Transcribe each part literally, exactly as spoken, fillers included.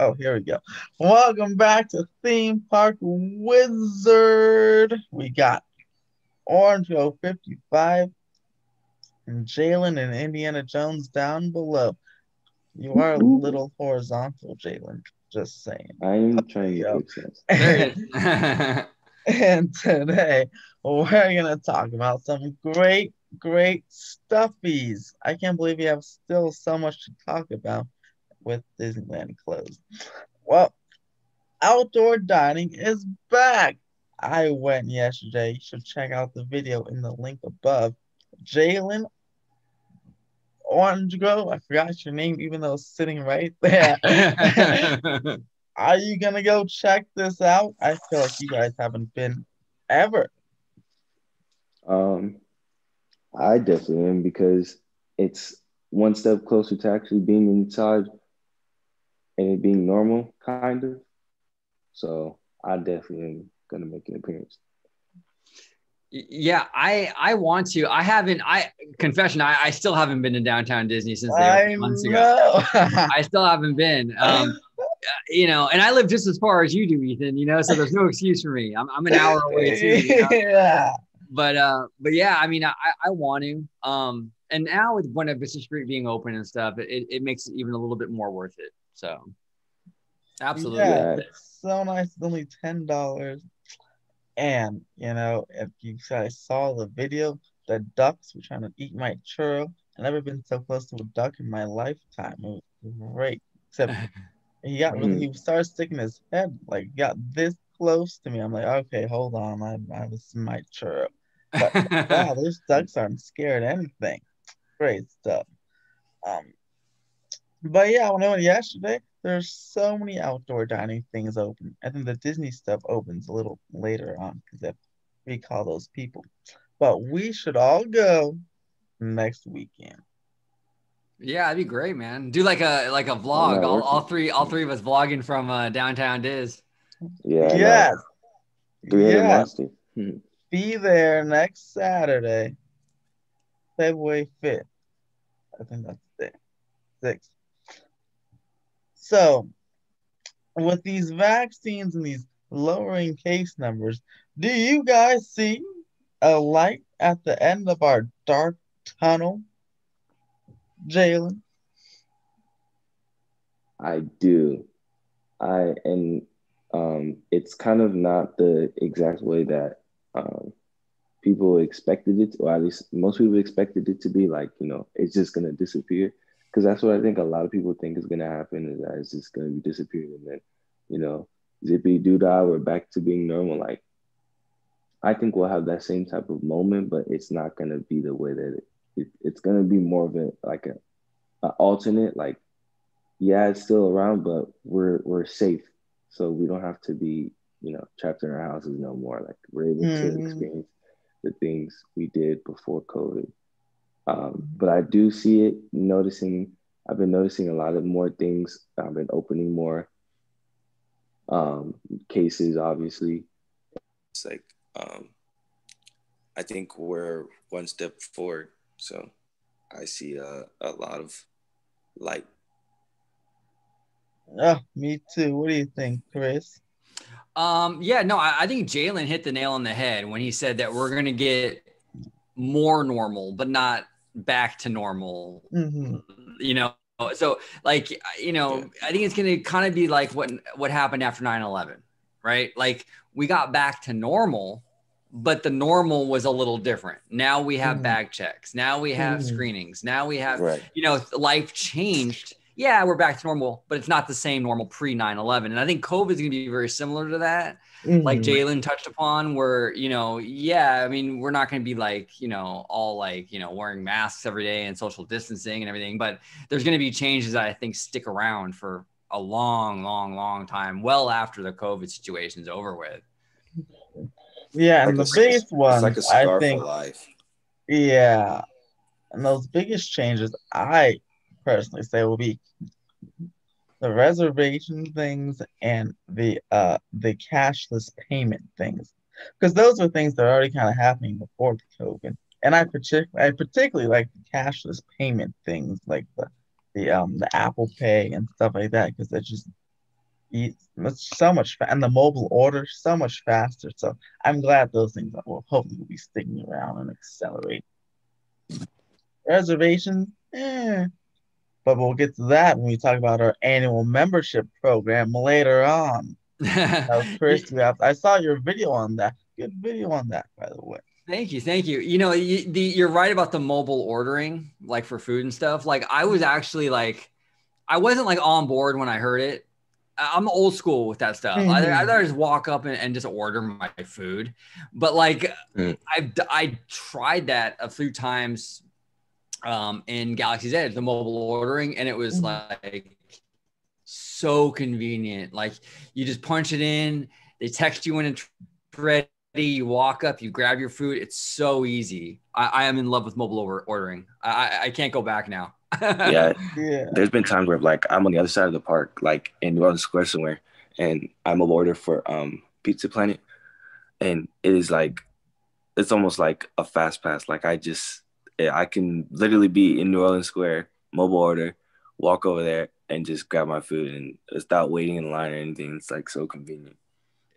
Oh, here we go. Welcome back to Theme Park Wizard. We got Orange grove fifty-five and Jalen and Indiana Jones down below. You are a little horizontal, Jalen. Just saying. I am trying to get success. And today we're going to talk about some great, great stuffies. I can't believe we have still so much to talk about with Disneyland closed. Well, outdoor dining is back. I went yesterday. You should check out the video in the link above. Jalen, Orange Grove, I forgot your name, even though it's sitting right there. Are you going to go check this out? I feel like you guys haven't been ever. Um, I definitely am, because it's one step closer to actually being inside and it being normal, kind of. So I definitely am going to make an appearance. Yeah, I I want to. I haven't. I confession. I, I still haven't been to Downtown Disney since they opened months ago. I still haven't been. Um, you know, and I live just as far as you do, Ethan. You know, so there's no excuse for me. I'm I'm an hour away too. You know? Yeah. But uh, but yeah, I mean, I I want to. Um, and now with Buena Vista Street being open and stuff, it it makes it even a little bit more worth it. So absolutely, yeah, it's so nice. It's only ten dollars. And, you know, if you guys saw the video, the ducks were trying to eat my churro. I've never been so close to a duck in my lifetime. It was great. Except he got really, he started sticking his head, like, got this close to me. I'm like, okay, hold on. I, I was my churro. But, wow, those ducks aren't scared of anything. Great stuff. Um, But, yeah, when I went yesterday, there's so many outdoor dining things open. I think the Disney stuff opens a little later on because they have to recall those people. But we should all go next weekend. Yeah, that'd be great, man. Do like a like a vlog. All, all three all three of us vlogging from uh, Downtown Diz. Yeah. Yes. Yes. Be there next Saturday, February fifth. I think that's it. sixth. So, with these vaccines and these lowering case numbers, do you guys see a light at the end of our dark tunnel, Jalen? I do. I and um, it's kind of not the exact way that um, people expected it, or at least most people expected it to be. Like, you know, it's just gonna disappear. Because that's what I think a lot of people think is going to happen, is that it's just going to be disappearing. And then, you know, zippy doo-dah, we're back to being normal. Like, I think we'll have that same type of moment, but it's not going to be the way that it, it it's going to be more of a, like a, a alternate, like, yeah, it's still around, but we're, we're safe. So we don't have to be, you know, trapped in our houses no more. Like, we're able mm-hmm. to experience the things we did before COVID. Um, but I do see it noticing, I've been noticing a lot of more things. I've been opening more um, cases, obviously. It's like, um, I think we're one step forward. So I see a, a lot of light. Yeah, me too. What do you think, Chris? Um, yeah, no, I, I think Jalen hit the nail on the head when he said that we're going to get more normal, but not back to normal, mm-hmm. you know? So like, you know, yeah. I think it's going to kind of be like what, what happened after nine eleven, right? Like, we got back to normal, but the normal was a little different. Now we have mm-hmm. bag checks. Now we have mm-hmm. screenings. Now we have, right. you know, life changed. Yeah, we're back to normal, but it's not the same normal pre nine eleven. And I think COVID is going to be very similar to that. Mm-hmm. Like Jalen touched upon, where, you know, yeah, I mean, we're not going to be like, you know, all like, you know, wearing masks every day and social distancing and everything. But there's going to be changes that I think stick around for a long, long, long time, well after the COVID situation's over with. Yeah, like, and the biggest one, like a scar I think, for life. Yeah. And those biggest changes, I personally say, will be the reservation things and the uh the cashless payment things, because those are things that are already kind of happening before COVID. And I particularly I particularly like the cashless payment things, like the the um the Apple Pay and stuff like that, because that's just eat so much, fa- and the mobile order so much faster. So I'm glad those things will hopefully be sticking around and accelerate. Reservations, eh. But we'll get to that when we talk about our annual membership program later on. Now, Chris, I saw your video on that. Good video on that, by the way. Thank you. Thank you. You know, you, the, you're right about the mobile ordering, like for food and stuff. Like I was actually like, I wasn't like on board when I heard it. I'm old school with that stuff. Mm-hmm. I, I just walk up and, and just order my food. But like mm. I've I tried that a few times um, in Galaxy's Edge, the mobile ordering. And it was mm-hmm. like so convenient. Like you just punch it in. They text you when it's ready. You walk up, you grab your food. It's so easy. I, I am in love with mobile over ordering. I, I can't go back now. yeah. yeah. There's been times where like I'm on the other side of the park, like in New Orleans Square somewhere, and I'm mobile order for um Pizza Planet. And it is like, it's almost like a fast pass. Like I just, I can literally be in New Orleans Square, mobile order, walk over there and just grab my food and without waiting in line or anything. It's like so convenient.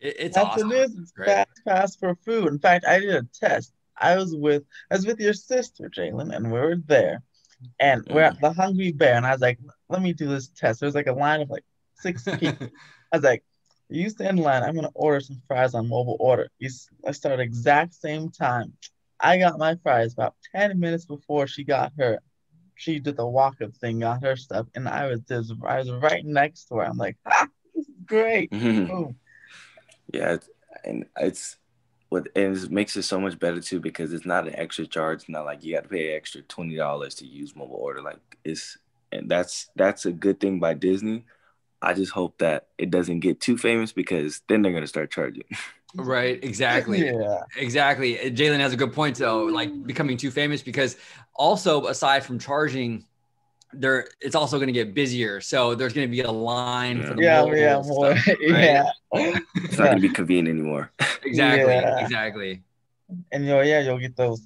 It's That's awesome. It is. It's fast pass for food. In fact, I did a test. I was with I was with your sister, Jalen, and we were there. And we're at the Hungry Bear. And I was like, let me do this test. There was like a line of like six people. I was like, you stand in line. I'm going to order some fries on mobile order. You, I started exact same time. I got my fries about ten minutes before she got her. She did the walk-up thing, got her stuff. And I was, just, I was right next to her. I'm like, ah, this is great. Mm-hmm. Boom. Yeah, it's, and it's what and it makes it so much better too because it's not an extra charge. It's not like you got to pay an extra twenty dollars to use mobile order. Like it's and that's that's a good thing by Disney. I just hope that it doesn't get too famous because then they're gonna start charging. Right, exactly. Yeah, exactly. Jalen has a good point though, like becoming too famous because also aside from charging, there it's also going to get busier, so there's going to be a line yeah. for the yeah, yeah, more. Stuff, right? yeah. It's not going to be convenient anymore. Exactly, yeah. exactly. And you'll, yeah, you'll get those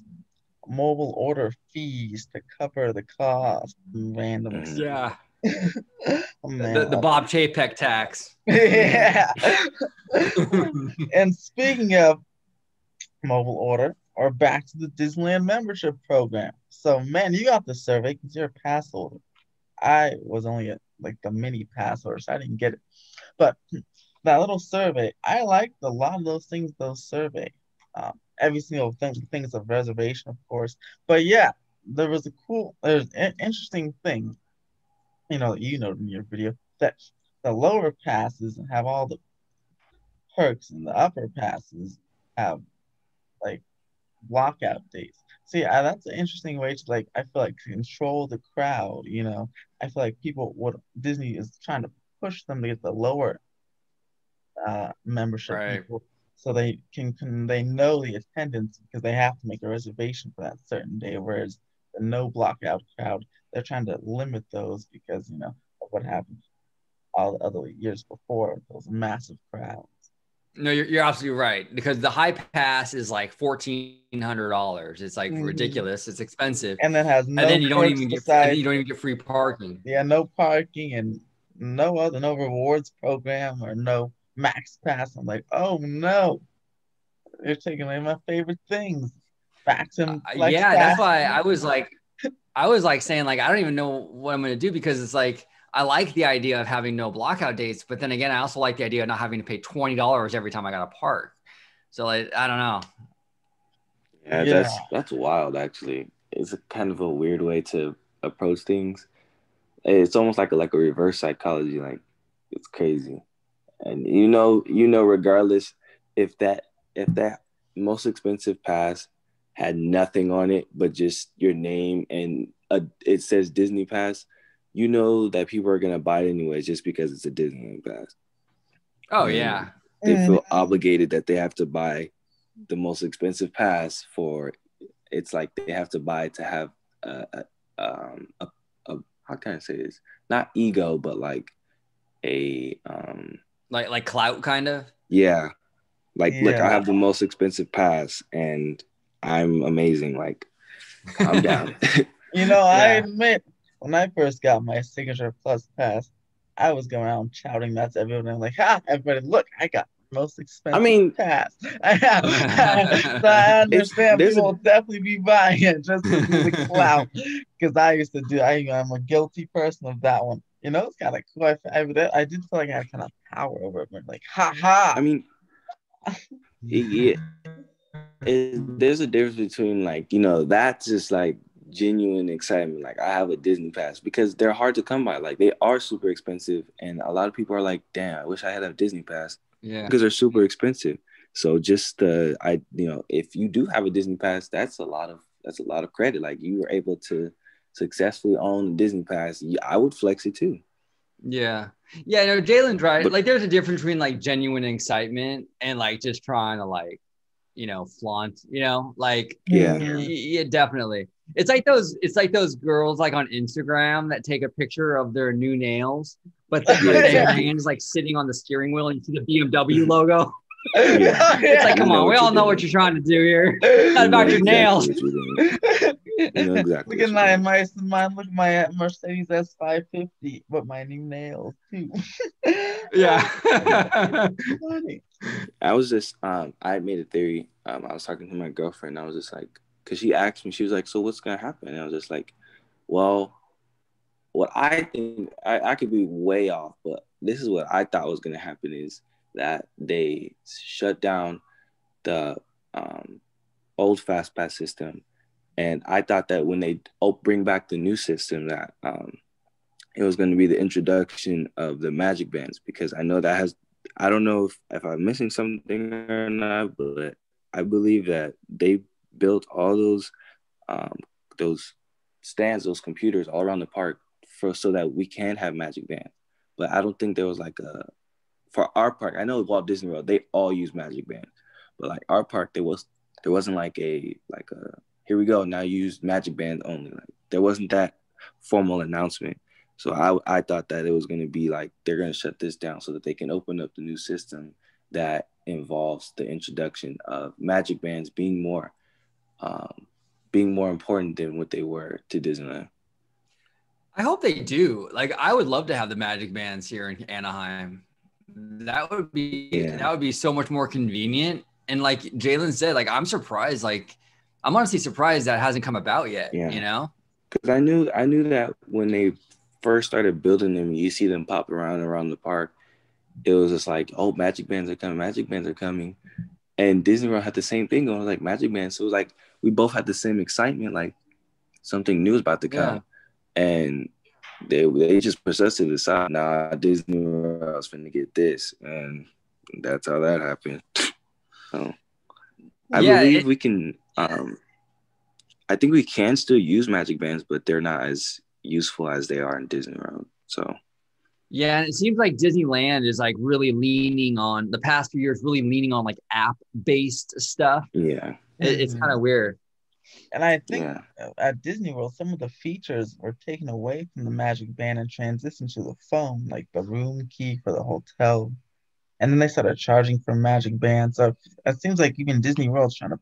mobile order fees to cover the cost. Random. Yeah. oh, man, the, the Bob Chapek tax. yeah. And speaking of mobile order, or back to the Disneyland membership program. So, man, you got the survey because you're a pass holder. I was only a, like the mini pass holder, so I didn't get it. But that little survey, I liked a lot of those things, those survey. Um, every single thing, things of reservation, of course. But, yeah, there was a cool, there's an interesting thing, you know, that you noted in your video, that the lower passes have all the perks and the upper passes have, like, lockout dates. See, I, that's an interesting way to like. I feel like control the crowd. You know, I feel like people. What Disney is trying to push them to get the lower uh, membership right. people, so they can, can they know the attendance because they have to make a reservation for that certain day. Whereas the no blockout crowd, they're trying to limit those because you know of what happened all the other years before those massive crowds. No, you're, you're absolutely right because the high pass is like fourteen hundred dollars. It's like mm-hmm. ridiculous. It's expensive, and that has no. And then you don't even get you don't even get free parking. Yeah, no parking and no other no rewards program or no max pass. I'm like, oh no, you're taking away my favorite things. Max and uh, yeah, pass. That's why I was like, I was like saying like I don't even know what I'm gonna do because it's like. I like the idea of having no blockout dates, but then again, I also like the idea of not having to pay twenty dollars every time I got a park. So like, I don't know. Yeah, yeah, that's that's wild. Actually, it's a kind of a weird way to approach things. It's almost like a, like a reverse psychology. Like it's crazy, and you know, you know, regardless if that if that most expensive pass had nothing on it but just your name and a, it says Disney Pass. You know that people are going to buy it anyways just because it's a Disneyland pass. Oh, and yeah. They feel obligated that they have to buy the most expensive pass for, it's like they have to buy to have, a, a, um, a, a how can I say this? Not ego, but like a... um, Like like clout, kind of? Yeah. Like, yeah. Look, I have the most expensive pass and I'm amazing. Like, I'm down. You know, yeah. I admit... When I first got my Signature Plus Pass, I was going out and shouting that to everyone. I'm like, ha, everybody, look, I got the most expensive I mean, pass. I have. So I understand people will definitely be buying it just to do the clout. Because I used to do, I, I'm a guilty person of that one. You know, it's kind of cool. I, I, I did feel like I had kind of power over it. Like, ha ha. I mean, yeah. It, there's a difference between, like, you know, that's just like genuine excitement. Like, I have a Disney pass, because they're hard to come by. Like, they are super expensive, and a lot of people are like, damn, I wish I had a Disney pass. Yeah, because they're super expensive. So just uh, I, you know, if you do have a Disney pass, that's a lot of that's a lot of credit. Like, you were able to successfully own a Disney pass. I would flex it too. Yeah. Yeah. No, Jalen's right. But, like, there's a difference between like genuine excitement and like just trying to like, you know, flaunt, you know, like, yeah, yeah, definitely. It's like those, it's like those girls like on Instagram that take a picture of their new nails, but then, like, their hands like sitting on the steering wheel and you see the B M W logo. Yeah. It's like, come you on, we all know doing. What you're trying to do here. Not about your exactly nails. You know exactly. Look at my, my, my, look at my Mercedes S five fifty, but my new nails too. Yeah. I was just, um, I made a theory. Um, I was talking to my girlfriend. I was just like, because she asked me, she was like, so what's going to happen? And I was just like, well, what I think, I, I could be way off, but this is what I thought was going to happen is that they shut down the um, old FastPass system. And I thought that when they bring back the new system, that um, it was going to be the introduction of the Magic Bands, because I know that has, I don't know if, if I'm missing something or not, but I believe that they built all those um, those stands, those computers all around the park for so that we can have Magic Bands. But I don't think there was like a, for our park, I know Walt Disney World, they all use Magic Bands, but like our park, there was there wasn't like a like a here we go, now use Magic Bands only. Like, there wasn't that formal announcement. So I I thought that it was going to be like, they're going to shut this down so that they can open up the new system that involves the introduction of Magic Bands being more um, being more important than what they were to Disneyland. I hope they do. Like, I would love to have the Magic Bands here in Anaheim. That would be yeah. that would be so much more convenient. And like Jalen said, like, I'm surprised. Like, I'm honestly surprised that it hasn't come about yet. Yeah. You know, because I knew I knew that when they first started building them, you see them pop around around the park. It was just like, oh, Magic Bands are coming, Magic Bands are coming, and Disney World had the same thing going, like Magic Bands. So it was like we both had the same excitement, like something new is about to come, yeah. and. They they just pushed us to the side. Nah, Disney World was finna get this, and that's how that happened. So I yeah, believe it, we can. Um, I think we can still use Magic Bands, but they're not as useful as they are in Disney World. So yeah, and it seems like Disneyland is like really leaning on the past few years, really leaning on like app based stuff. Yeah, it, it's kind of weird. And I think yeah. at Disney World, some of the features were taken away from the Magic Band and transitioned to the phone, like the room key for the hotel. And then they started charging for Magic Bands. So it seems like even Disney World's trying to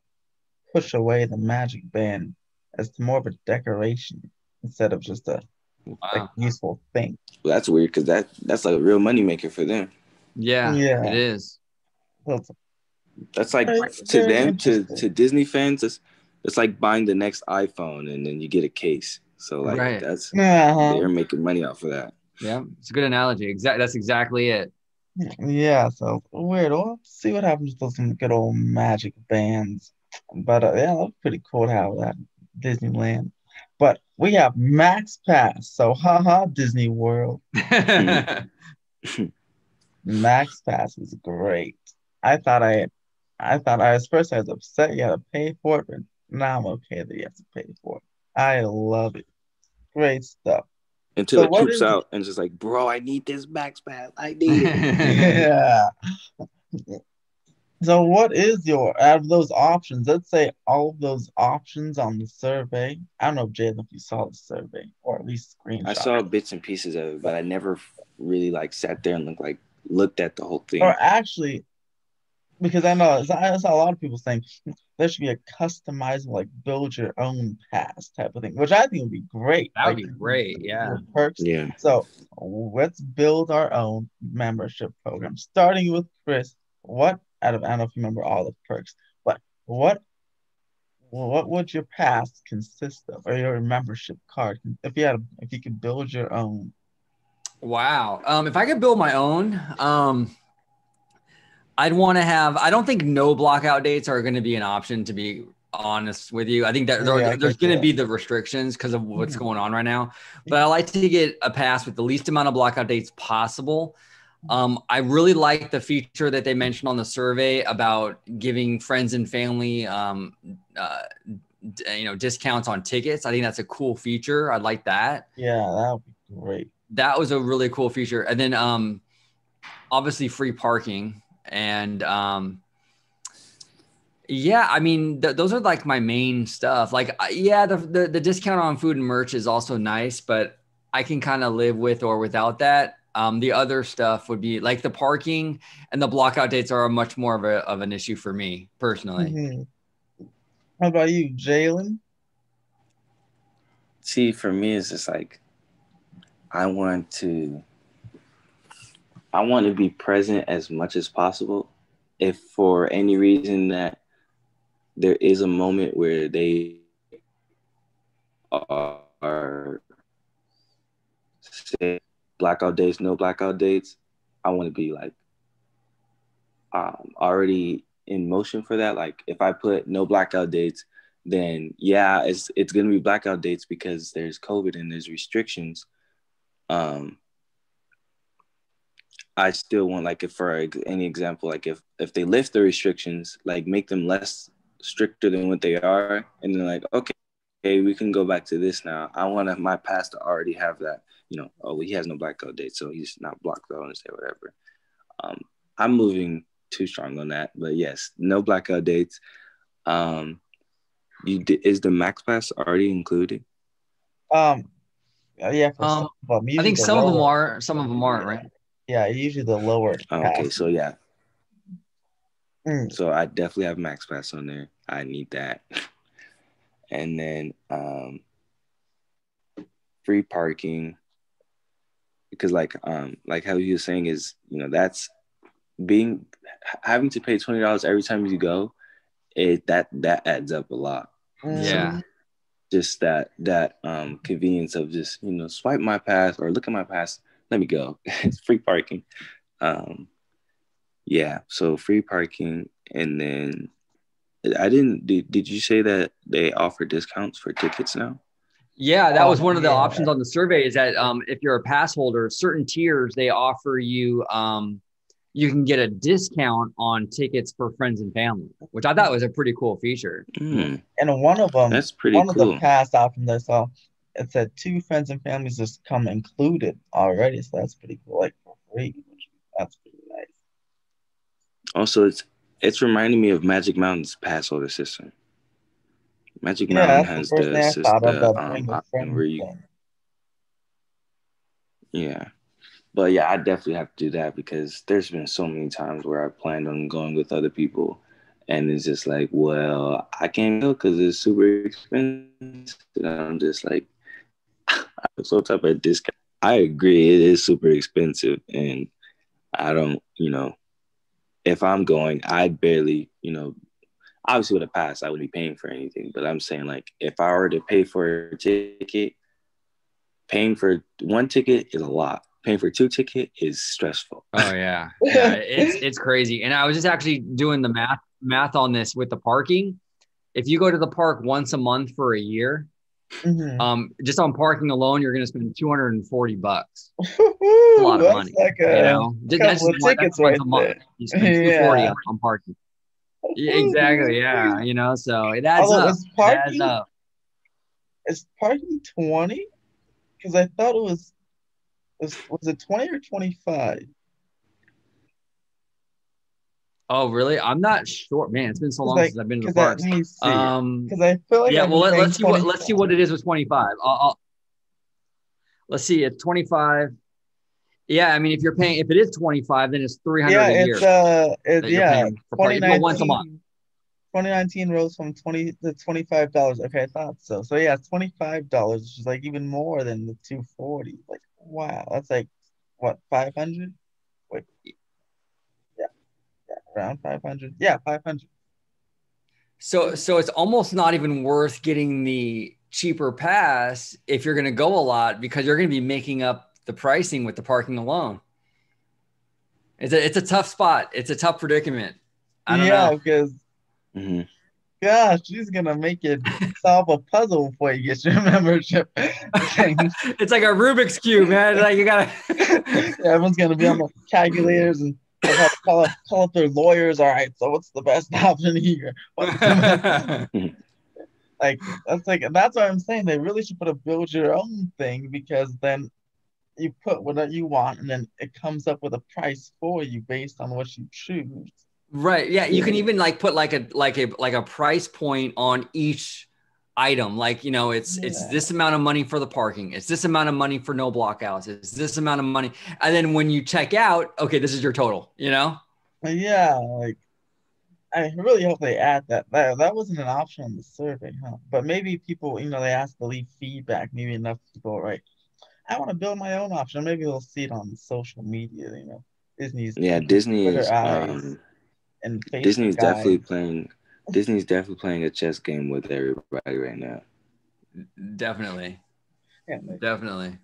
push away the Magic Band as more of a decoration instead of just a wow. like, useful thing. Well, that's weird, because that, that's like a real moneymaker for them. Yeah, yeah. It is. Well, that's like, it's to them, to, to Disney fans, it's, It's like buying the next iPhone and then you get a case. So like right. that's yeah. they're making money off of that. Yeah, it's a good analogy. Exactly, that's exactly it. Yeah, so weird. We'll see what happens to some good old Magic Bands. But uh, yeah, that's pretty cool to have that Disneyland. But we have MaxPass. So haha, Disney World. MaxPass was great. I thought I, I thought I was first I was upset you had to pay for it, but now I'm okay that you have to pay for it. I love it. Great stuff. Until so it creeps out it? And just like, bro, I need this MaxPass. I need it. Yeah. So what is your, out of those options, let's say all of those options on the survey. I don't know, if Jalen, if you saw the survey or at least screenshots. I saw bits and pieces of it, but I never really like sat there and looked, like, looked at the whole thing. Or actually, because I know I saw a lot of people saying, there should be a customizable, like, build your own pass type of thing, which I think would be great. That would like, be great, yeah. Perks. Yeah. So let's build our own membership program. Starting with Chris, what, I don't know if you remember all the perks, but what what would your pass consist of, or your membership card, if you had, a, if you could build your own? Wow. Um, if I could build my own, um, I'd want to have, I don't think no blockout dates are going to be an option, to be honest with you. I think that there, yeah, there's going to be the restrictions because of what's going on right now, but I like to get a pass with the least amount of blockout dates possible. Um, I really like the feature that they mentioned on the survey about giving friends and family, um, uh, you know, discounts on tickets. I think that's a cool feature. I'd like that. Yeah, that would be great. That was a really cool feature. And then, um, obviously free parking. And um yeah, I mean th those are like my main stuff. Like yeah, the, the the discount on food and merch is also nice, but I can kind of live with or without that. Um the other stuff would be like the parking and the blockout dates are much more of a of an issue for me personally. Mm-hmm. How about you, Jalen? See, for me it's just like I want to I want to be present as much as possible. If for any reason that there is a moment where they are say blackout dates, no blackout dates, I want to be like um, already in motion for that. Like if I put no blackout dates, then yeah, it's it's gonna be blackout dates because there's COVID and there's restrictions. Um, I still want, like, if for any example, like if, if they lift the restrictions, like make them less stricter than what they are. And then like, okay, okay, we can go back to this now. I want my pass to already have that, you know, oh, he has no blackout date, so he's not blocked out and say whatever. Um, I'm moving too strong on that, but yes, no blackout dates. Um, you is the MaxPass already included? Um, yeah. For um, some, I think some of them are, some of them aren't, right? Yeah, usually the lower. Oh, okay, so yeah. Mm. So I definitely have MaxPass on there. I need that. And then um, free parking. Because like um, like how you were saying is, you know, that's being having to pay twenty dollars every time you go, it that that adds up a lot. Mm. Yeah. So just that that um, convenience of just, you know, swipe my pass or look at my pass. Let me go. It's free parking. Um, yeah, so free parking. And then I didn't, did, did you say that they offer discounts for tickets now? Yeah, that oh, was one of the yeah. options on the survey is that um, if you're a pass holder, certain tiers, they offer you, um, you can get a discount on tickets for friends and family, which I thought was a pretty cool feature. Mm. And one of them, that's pretty one cool. of the pass options I saw, it said two friends and families just come included already, so that's pretty cool. Like for free, that's pretty nice. Also, it's it's reminding me of Magic Mountain's pass holder system. Magic yeah, Mountain has the, the system um, where you, thing. yeah, but yeah, I definitely have to do that because there's been so many times where I planned on going with other people, and it's just like, well, I can't go because it's super expensive. And I'm just like. I'm so type of discount. I agree, it is super expensive, and I don't, you know, if I'm going, I barely, you know, obviously with a pass, I wouldn't be paying for anything. But I'm saying, like, if I were to pay for a ticket, paying for one ticket is a lot. Paying for two ticket is stressful. Oh yeah, yeah, it's it's crazy. And I was just actually doing the math math on this with the parking. If you go to the park once a month for a year. Mm-hmm. Um, just on parking alone, you're going to spend two hundred forty bucks. That's a lot of money. Like a, you know, that's just tickets right there. You spend two hundred forty yeah. on, on parking. Yeah, exactly. Yeah, you know, so it adds Although, up. Is parking, it adds up. Is parking twenty? Because I thought it was, was. Was it twenty or twenty-five? Oh really? I'm not sure, man. It's been so long like, since I've been to the park. Um, because I feel like yeah. I'm well, let, let's see what let's see what it is with twenty-five. I'll, I'll, let's see, it's twenty-five. Yeah, I mean, if you're paying, if it is twenty-five, then it's three hundred yeah, a year. Yeah, it's uh, it's yeah, paying for once a month. twenty nineteen rose from twenty to twenty-five dollars. Okay, I thought so. So yeah, twenty-five dollars, which is like even more than the two forty. Like, wow, that's like what, five hundred? Wait, yeah, yeah, around five hundred. Yeah, five hundred. So, so it's almost not even worth getting the cheaper pass if you're going to go a lot, because you're going to be making up the pricing with the parking alone. It's a, it's a tough spot. It's a tough predicament. I don't yeah, know. Because mm-hmm. gosh, she's going to make you solve a puzzle before you get your membership. It's like a Rubik's Cube, man. Like you got to. Yeah, everyone's going to be on the calculators and have to call up, call up their lawyers. All right, so what's the best option here? What's the like that's like that's what I'm saying. They really should put a build your own thing, because then you put what you want, and then it comes up with a price for you based on what you choose. Right. Yeah. You can even like put like a like a like a price point on each item. Like, you know, it's yeah. it's this amount of money for the parking. It's this amount of money for no blockouts. It's this amount of money. And then when you check out, okay, this is your total, you know? Yeah, like I really hope they add that. That, that wasn't an option on the survey, huh? But maybe people, you know, they asked to leave feedback. Maybe enough people, right? I want to build my own option. Maybe they'll see it on social media, you know. Disney's yeah, Disney is um, and Disney's guys. definitely playing. Disney's definitely playing a chess game with everybody right now. Definitely. Yeah, like, definitely.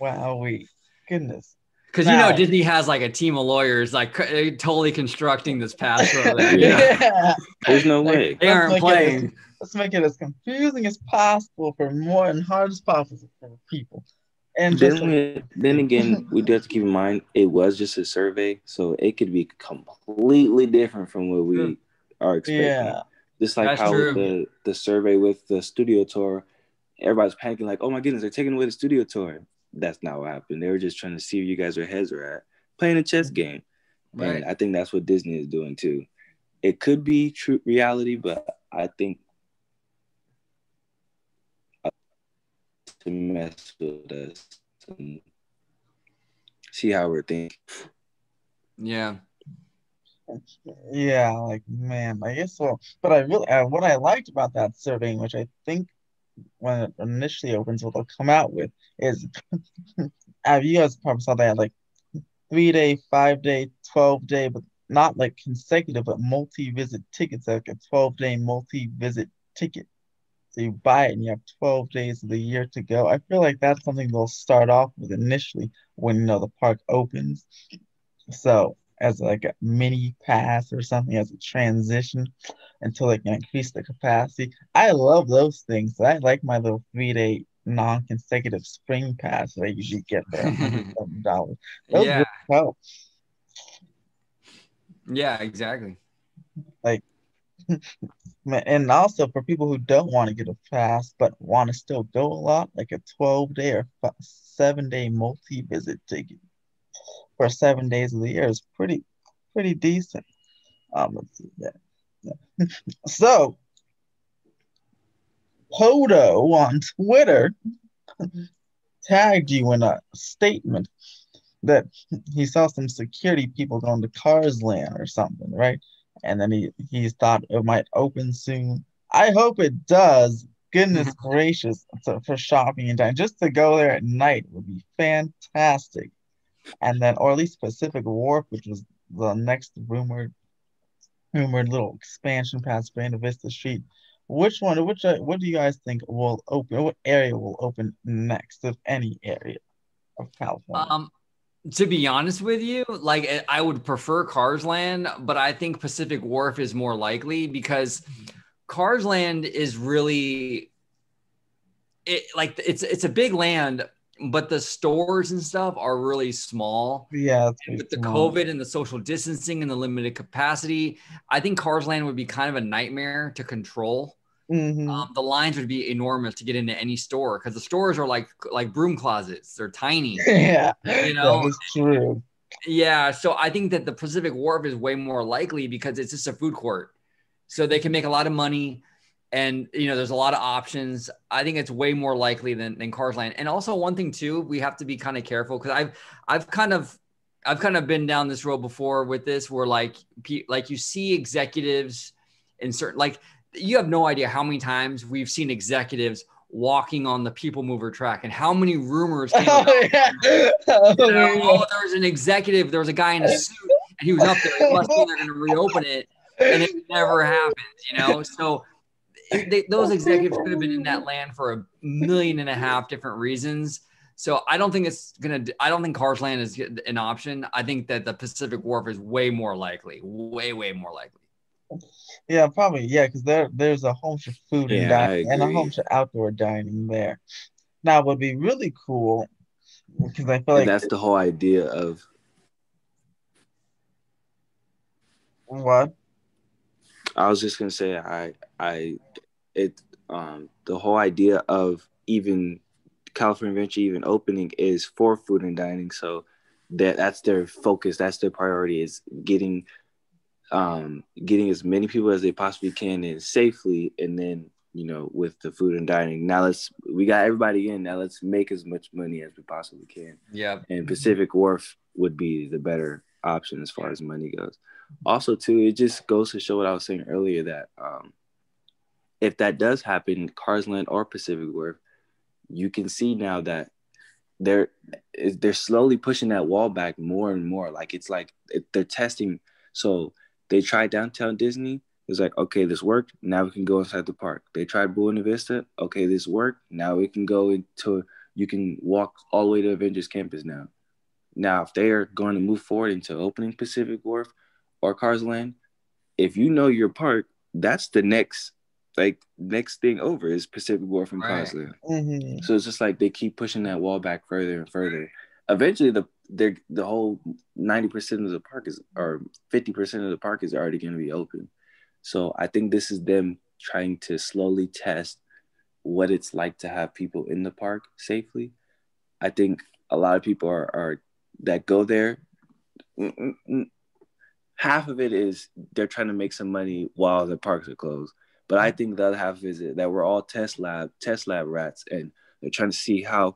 Wow, we goodness. Because wow. you know Disney has like a team of lawyers, like totally constructing this path for them. Yeah. yeah. There's no like, way they aren't playing. As, let's make it as confusing as possible for more and hard as possible for people. And then, just, we, then again, we do have to keep in mind it was just a survey, so it could be completely different from what we are expecting. Yeah. Just like That's how true. the the survey with the studio tour, everybody's panicking like, "Oh my goodness, they're taking away the studio tour." That's not what happened. They were just trying to see where you guys' heads are at, playing a chess game. Right. And I think that's what Disney is doing too. It could be true reality, but I think to mess with us and see how we're thinking. Yeah. Yeah, like, man, I guess so. But I really, uh, what I liked about that survey, which I think when it initially opens, what they'll come out with is, you guys probably saw they had like three day, five day, twelve day, but not like consecutive, but multi visit tickets, like a twelve day multi visit ticket. So you buy it and you have twelve days of the year to go. I feel like that's something they'll start off with initially when, you know, the park opens. So as like a mini pass or something, as a transition until they can increase the capacity. I love those things. I like my little three-day non-consecutive spring pass that I usually get for one hundred dollars. Those yeah. really help. Yeah, exactly. Like, and also for people who don't want to get a pass but want to still go a lot, like a twelve-day or seven-day multi-visit ticket for seven days of the year is pretty pretty decent. Um, let's see that. Yeah. So, Hodo on Twitter tagged you in a statement that he saw some security people going to Cars Land or something, right? And then he, he thought it might open soon. I hope it does. Goodness gracious, so for shopping and dining. Just to go there at night would be fantastic. And then, or at least Pacific Wharf, which was the next rumored rumored little expansion past Buena Vista Street. Which one, which, what do you guys think will open? What area will open next, if any area of California? Um. To be honest with you, like I would prefer Cars Land, but I think Pacific Wharf is more likely because Cars Land is really it like it's it's a big land, but the stores and stuff are really small. Yeah, with the small. COVID and the social distancing and the limited capacity, I think Cars Land would be kind of a nightmare to control. Mm-hmm. Um, the lines would be enormous to get into any store because the stores are like like broom closets. They're tiny. Yeah, you know? That is true. Yeah, so I think that the Pacific Wharf is way more likely because it's just a food court, so they can make a lot of money, and you know there's a lot of options. I think it's way more likely than than Cars Land. And also one thing too, we have to be kind of careful because I've I've kind of I've kind of been down this road before with this, where like like you see executives in certain, like, you have no idea how many times we've seen executives walking on the people mover track and how many rumors came out. Oh, yeah. You know, oh, there was an executive, there was a guy in a suit and he was up there. It must be they're going to reopen it. And it never happened, you know? So they, those executives could have been in that land for a million and a half different reasons. So I don't think it's going to, I don't think Cars Land is an option. I think that the Pacific Wharf is way more likely, way, way more likely. Yeah, probably. Yeah, because there, there's a home for food yeah, and, dining, and a home for outdoor dining there. Now, what would be really cool, because I feel and like that's the whole idea of what I was just gonna say. I, I, it, um, the whole idea of even California Adventure even opening is for food and dining. So that that's their focus. That's their priority, is getting. Um, getting as many people as they possibly can in safely, and then, you know, with the food and dining. Now let's, we got everybody in. Now let's make as much money as we possibly can. Yeah. And Pacific Wharf would be the better option as far as money goes. Also, too, it just goes to show what I was saying earlier, that um, if that does happen, Cars Land or Pacific Wharf, you can see now that they're they're slowly pushing that wall back more and more. Like, it's like they're testing. So they tried Downtown Disney. It was like, okay, this worked. Now we can go inside the park. They tried Buena Vista. Okay, this worked. Now we can go into, you can walk all the way to Avengers Campus now. Now, if they are going to move forward into opening Pacific Wharf or Cars Land, if you know your park, that's the next, like, next thing over is Pacific Wharf and Cars Land. Right. Mm-hmm. So it's just like they keep pushing that wall back further and further. Eventually, the the the whole ninety percent of the park is, or fifty percent of the park is already going to be open. So I think this is them trying to slowly test what it's like to have people in the park safely. I think a lot of people are, are that go there, half of it is they're trying to make some money while the parks are closed. But I think the other half is that we're all test lab, test lab rats, and they're trying to see how,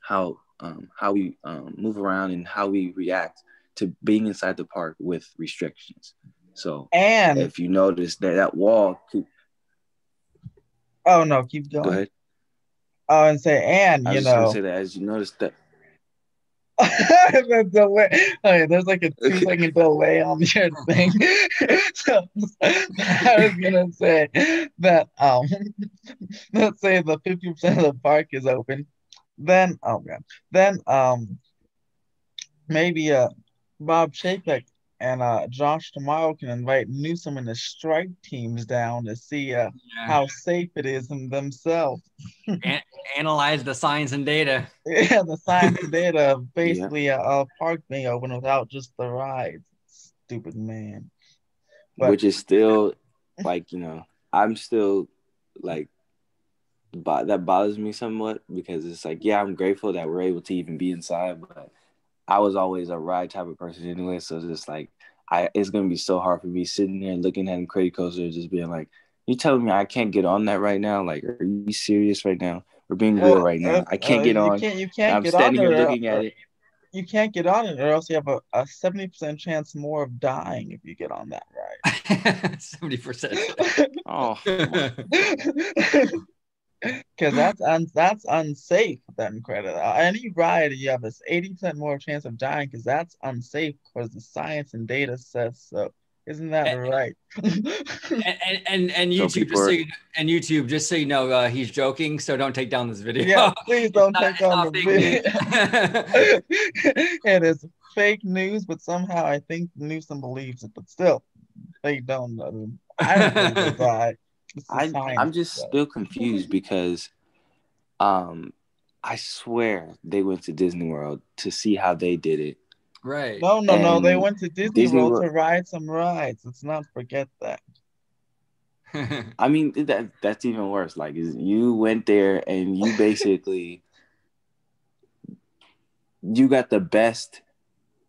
how, Um, how we um, move around and how we react to being inside the park with restrictions. So, and if you notice that that wall, keep... oh no, keep going. Go ahead. Oh, and say, and I you was know, just gonna say that as you notice that the delay. Okay, there's like a two second delay on your thing. So I was gonna say that um, let's say the fifty percent of the park is open. Then, oh god, then um, maybe uh, Bob Chapek and uh, Josh tomorrow can invite Newsom and his strike teams down to see uh, yeah. how safe it is in themselves. An- analyze the science and data. Yeah, the science and data. Basically, yeah. a, a park being open without just the rides. Stupid man. But, which is still, like, you know, I'm still, like, But that bothers me somewhat, because it's like, yeah, I'm grateful that we're able to even be inside, but I was always a ride type of person anyway, so it's just like, I it's gonna be so hard for me sitting there looking at a credit coaster, just being like, you telling me I can't get on that right now? Like, are you serious right now? We're being real right now. I can't get on. You can't, you can't I'm get standing on here looking at it. You can't get on it, or else you have a, a seventy percent chance more of dying if you get on that ride. seventy percent. Oh. Because that's un- that's unsafe, that credit. Any ride you have is eighty percent more chance of dying, because that's unsafe, because the science and data says so. Isn't that and, right? and, and, and, and, YouTube, just so you, and YouTube, just so you know, uh, he's joking, so don't take down this video. Yeah, please don't take down the video. It is fake news, but somehow I think Newsom believes it, but still, they don't know. I don't believe it's right. I, I'm just stuff. still confused because um, I swear they went to Disney World to see how they did it. Right. No, no, and no. They went to Disney, Disney World, World to ride some rides. Let's not forget that. I mean, that that's even worse. Like, is you went there and you basically you got the best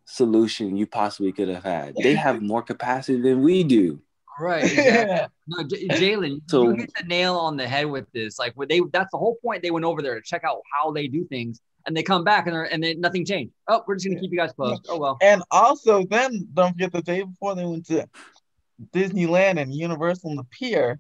solution you possibly could have had. They have more capacity than we do. Right. Exactly. Yeah. No, J- Jalen, so, you hit the nail on the head with this. Like, they, that's the whole point. They went over there to check out how they do things, and they come back and they're, and they, nothing changed. Oh, we're just going to keep you guys closed. Oh, well. And also, then don't forget the day before they went to Disneyland and Universal on the pier.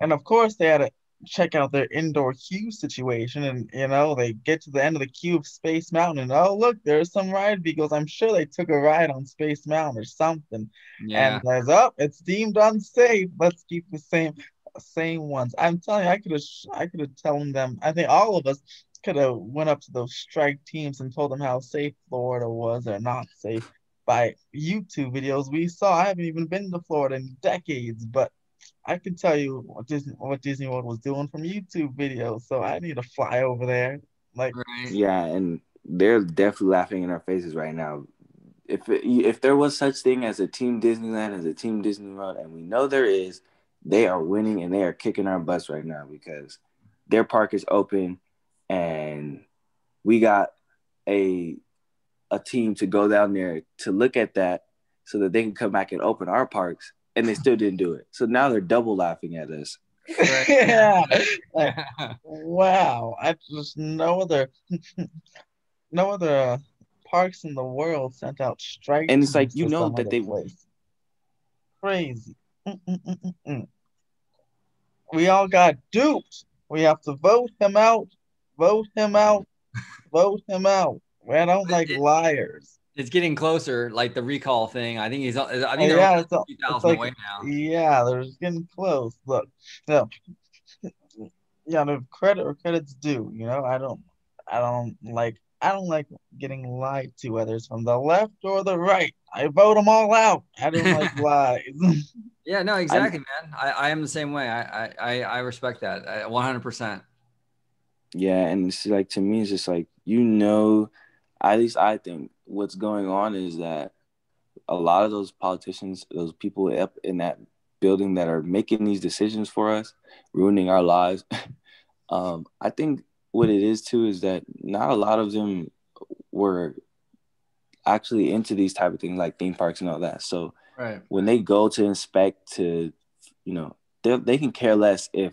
And of course, they had to check out their indoor queue situation. And, you know, they get to the end of the queue of Space Mountain. And, oh, look, there's some ride vehicles. I'm sure they took a ride on Space Mountain or something. Yeah. And says, oh, it's deemed unsafe. Let's keep the same same ones. I'm telling you, I could have I could have told them. I think all of us could have went up to those strike teams and told them how safe Florida was or not safe by YouTube videos we saw. I haven't even been to Florida in decades, but I can tell you what Disney, what Disney World was doing from YouTube videos, so I need to fly over there. Like, yeah, and they're definitely laughing in our faces right now. If it, if there was such thing as a Team Disneyland, as a Team Disney World, and we know there is, they are winning and they are kicking our butts right now because their park is open and we got a a team to go down there to look at that so that they can come back and open our parks. And they still didn't do it. So now they're double laughing at us. Right? Yeah. Like, wow. I just no other no other uh, parks in the world sent out strikes. And it's like, you know that they were crazy. Mm, mm, mm, mm. We all got duped. We have to vote him out. Vote him out. Vote him out. I don't like liars. It's getting closer, like the recall thing. I think he's. I think oh, yeah, it's a, it's like, away now. Yeah, they're getting close. Look, no, yeah, no credit or credit's due. You know, I don't, I don't like, I don't like getting lied to, whether it's from the left or the right. I vote them all out. I don't like lies. Yeah, no, exactly, I, man. I, I am the same way. I, I, I respect that one hundred percent. Yeah, and it's like, to me, it's just like, you know, at least I think, what's going on is that a lot of those politicians, those people up in that building that are making these decisions for us, ruining our lives. um, I think what it is too is that not a lot of them were actually into these type of things like theme parks and all that. So right. When they go to inspect, to, you know, they they can care less if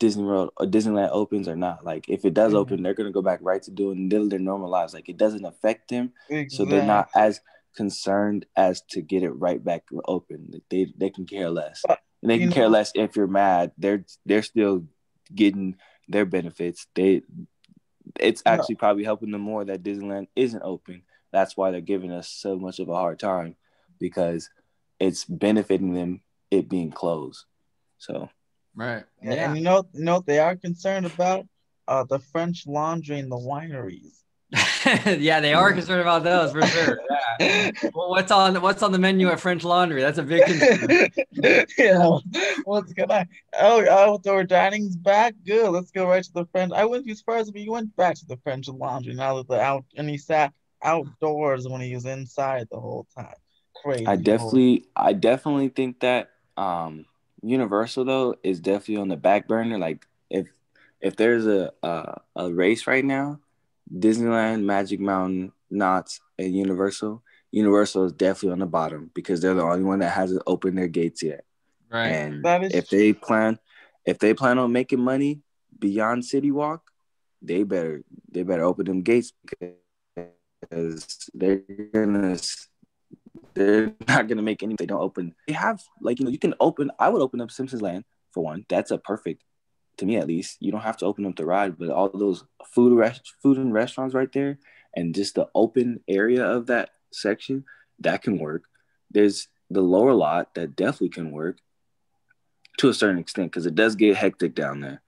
Disney World or Disneyland opens or not. Like, if it does mm-hmm. open, they're gonna go back right to doing their normal lives. Like, it doesn't affect them, exactly. So they're not as concerned as to get it right back open. Like, they they can care less, but, and they can know, care less if you're mad. They're they're still getting their benefits. They it's actually no. probably helping them more that Disneyland isn't open. That's why they're giving us so much of a hard time, because it's benefiting them it being closed. So. Right. And, yeah. and you know, you know what they are concerned about? Uh, the French Laundry and the wineries. Yeah, they are concerned about those for sure. Yeah. Well, what's on what's on the menu at French Laundry? That's a big concern. Yeah. What's gonna oh outdoor dining's back? Good. Let's go right to the French. I wouldn't be surprised if he went back to the French Laundry now that the out and he sat outdoors when he was inside the whole time. Crazy. I definitely I definitely think that um Universal though is definitely on the back burner. Like, if if there's a uh, a race right now, Disneyland, Magic Mountain, Knott's, and Universal. Universal is definitely on the bottom because they're the only one that hasn't opened their gates yet. Right. And that is if true. they plan, if they plan on making money beyond City Walk, they better they better open them gates because they're gonna. They're not gonna make any. They don't open. They have, like, you know, you can open. I would open up Simpsons Land for one. That's a perfect, to me at least. You don't have to open up the ride, but all those food rest, food and restaurants right there, and just the open area of that section, that can work. There's the lower lot that definitely can work to a certain extent because it does get hectic down there.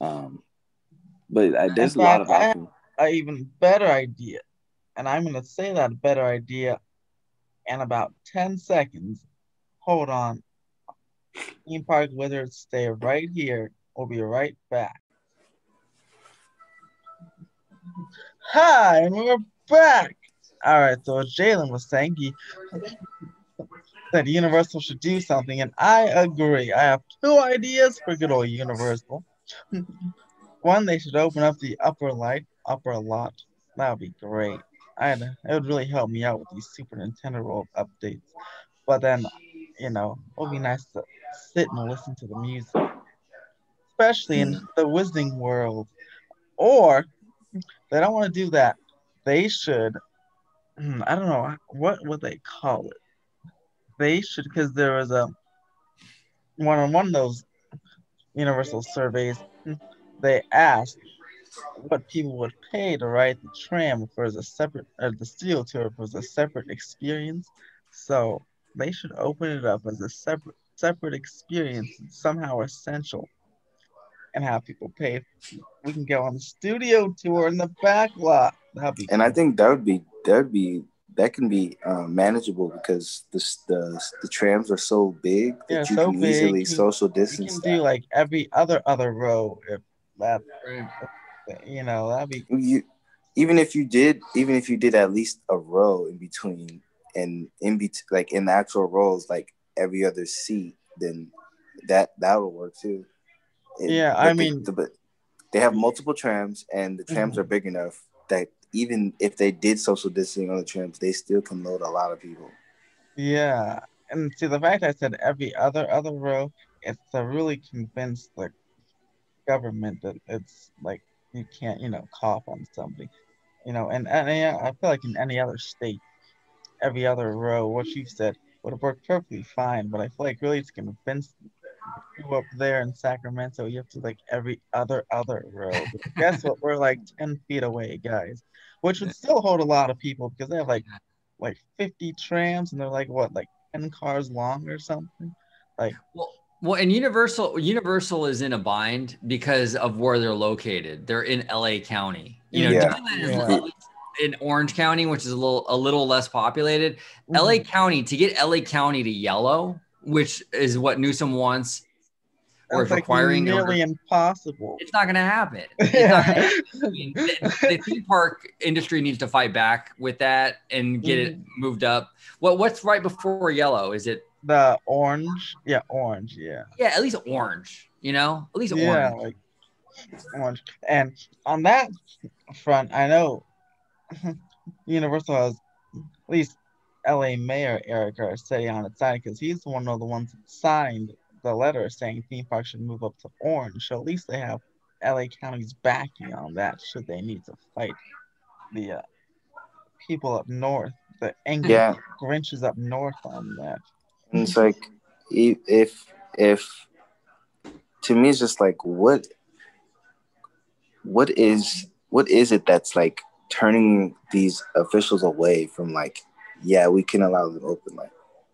Um, but I, there's a lot of. I have an even better idea, and I'm gonna say that better idea. And about ten seconds. Hold on. Theme Park Wizard, stay right here. We'll be right back. Hi, and we're back. All right, so as Jalen was saying, he said Universal should do something, and I agree. I have two ideas for good old Universal. One, they should open up the upper light, upper lot. That would be great. I'd, it would really help me out with these Super Nintendo World updates. But then, you know, it would be nice to sit and listen to the music, especially in the Wizarding World. Or, they don't want to do that. They should, I don't know, what would they call it? they should, because there was a one-on-one those Universal surveys, they asked what people would pay to ride the tram if it was a separate, or the steel tour if it was a separate experience. So they should open it up as a separate separate experience, somehow essential, and have people pay. We can go on the studio tour in the back lot. That'd be and cool. I think that would be that would be that can be uh, manageable because the, the the trams are so big that yeah, you so can big, easily you, social distance. You can that. do like every other other row if that. Right. You know, that'd be you, even if you did even if you did at least a row in between and in between like in the actual rows, like every other seat, then that that would work too. It, yeah, I they, mean, the, they have multiple trams, and the trams mm-hmm. are big enough that even if they did social distancing on the trams, they still can load a lot of people. Yeah, and see, the fact I said every other other row, it's to really convince the government that it's like you can't, you know, cough on somebody, you know. And, and yeah, I feel like in any other state, every other row, what you said would have worked perfectly fine. But I feel like really it's convinced. You up there in Sacramento, you have to like every other other row. But guess what? We're like ten feet away, guys, which would still hold a lot of people because they have like like fifty trams and they're like what like ten cars long or something. Like well, well, and Universal Universal is in a bind because of where they're located. They're in L A County, you know. Yeah. Disneyland is yeah. L A, in Orange County, which is a little a little less populated. Mm-hmm. L A County to get L A County to yellow, which is what Newsom wants, or that's if requiring like nearly order, impossible. It's not going to happen. It's yeah. not gonna happen. I mean, the, the theme park industry needs to fight back with that and get mm-hmm. it moved up. Well, what's right before yellow? Is it the orange? Yeah, orange. Yeah. Yeah, at least orange. You know, at least yeah, orange. Like orange. And on that front, I know Universal has at least. L A Mayor Eric Garcetti on its side because he's one of the ones that signed the letter saying theme parks should move up to orange. So at least they have L A County's backing on that should they need to fight the uh, people up north, the angry yeah. Grinches up north on that. And it's like, if, if, to me, it's just like, what, what is, what is it that's like turning these officials away from like, yeah, we can allow them open. Like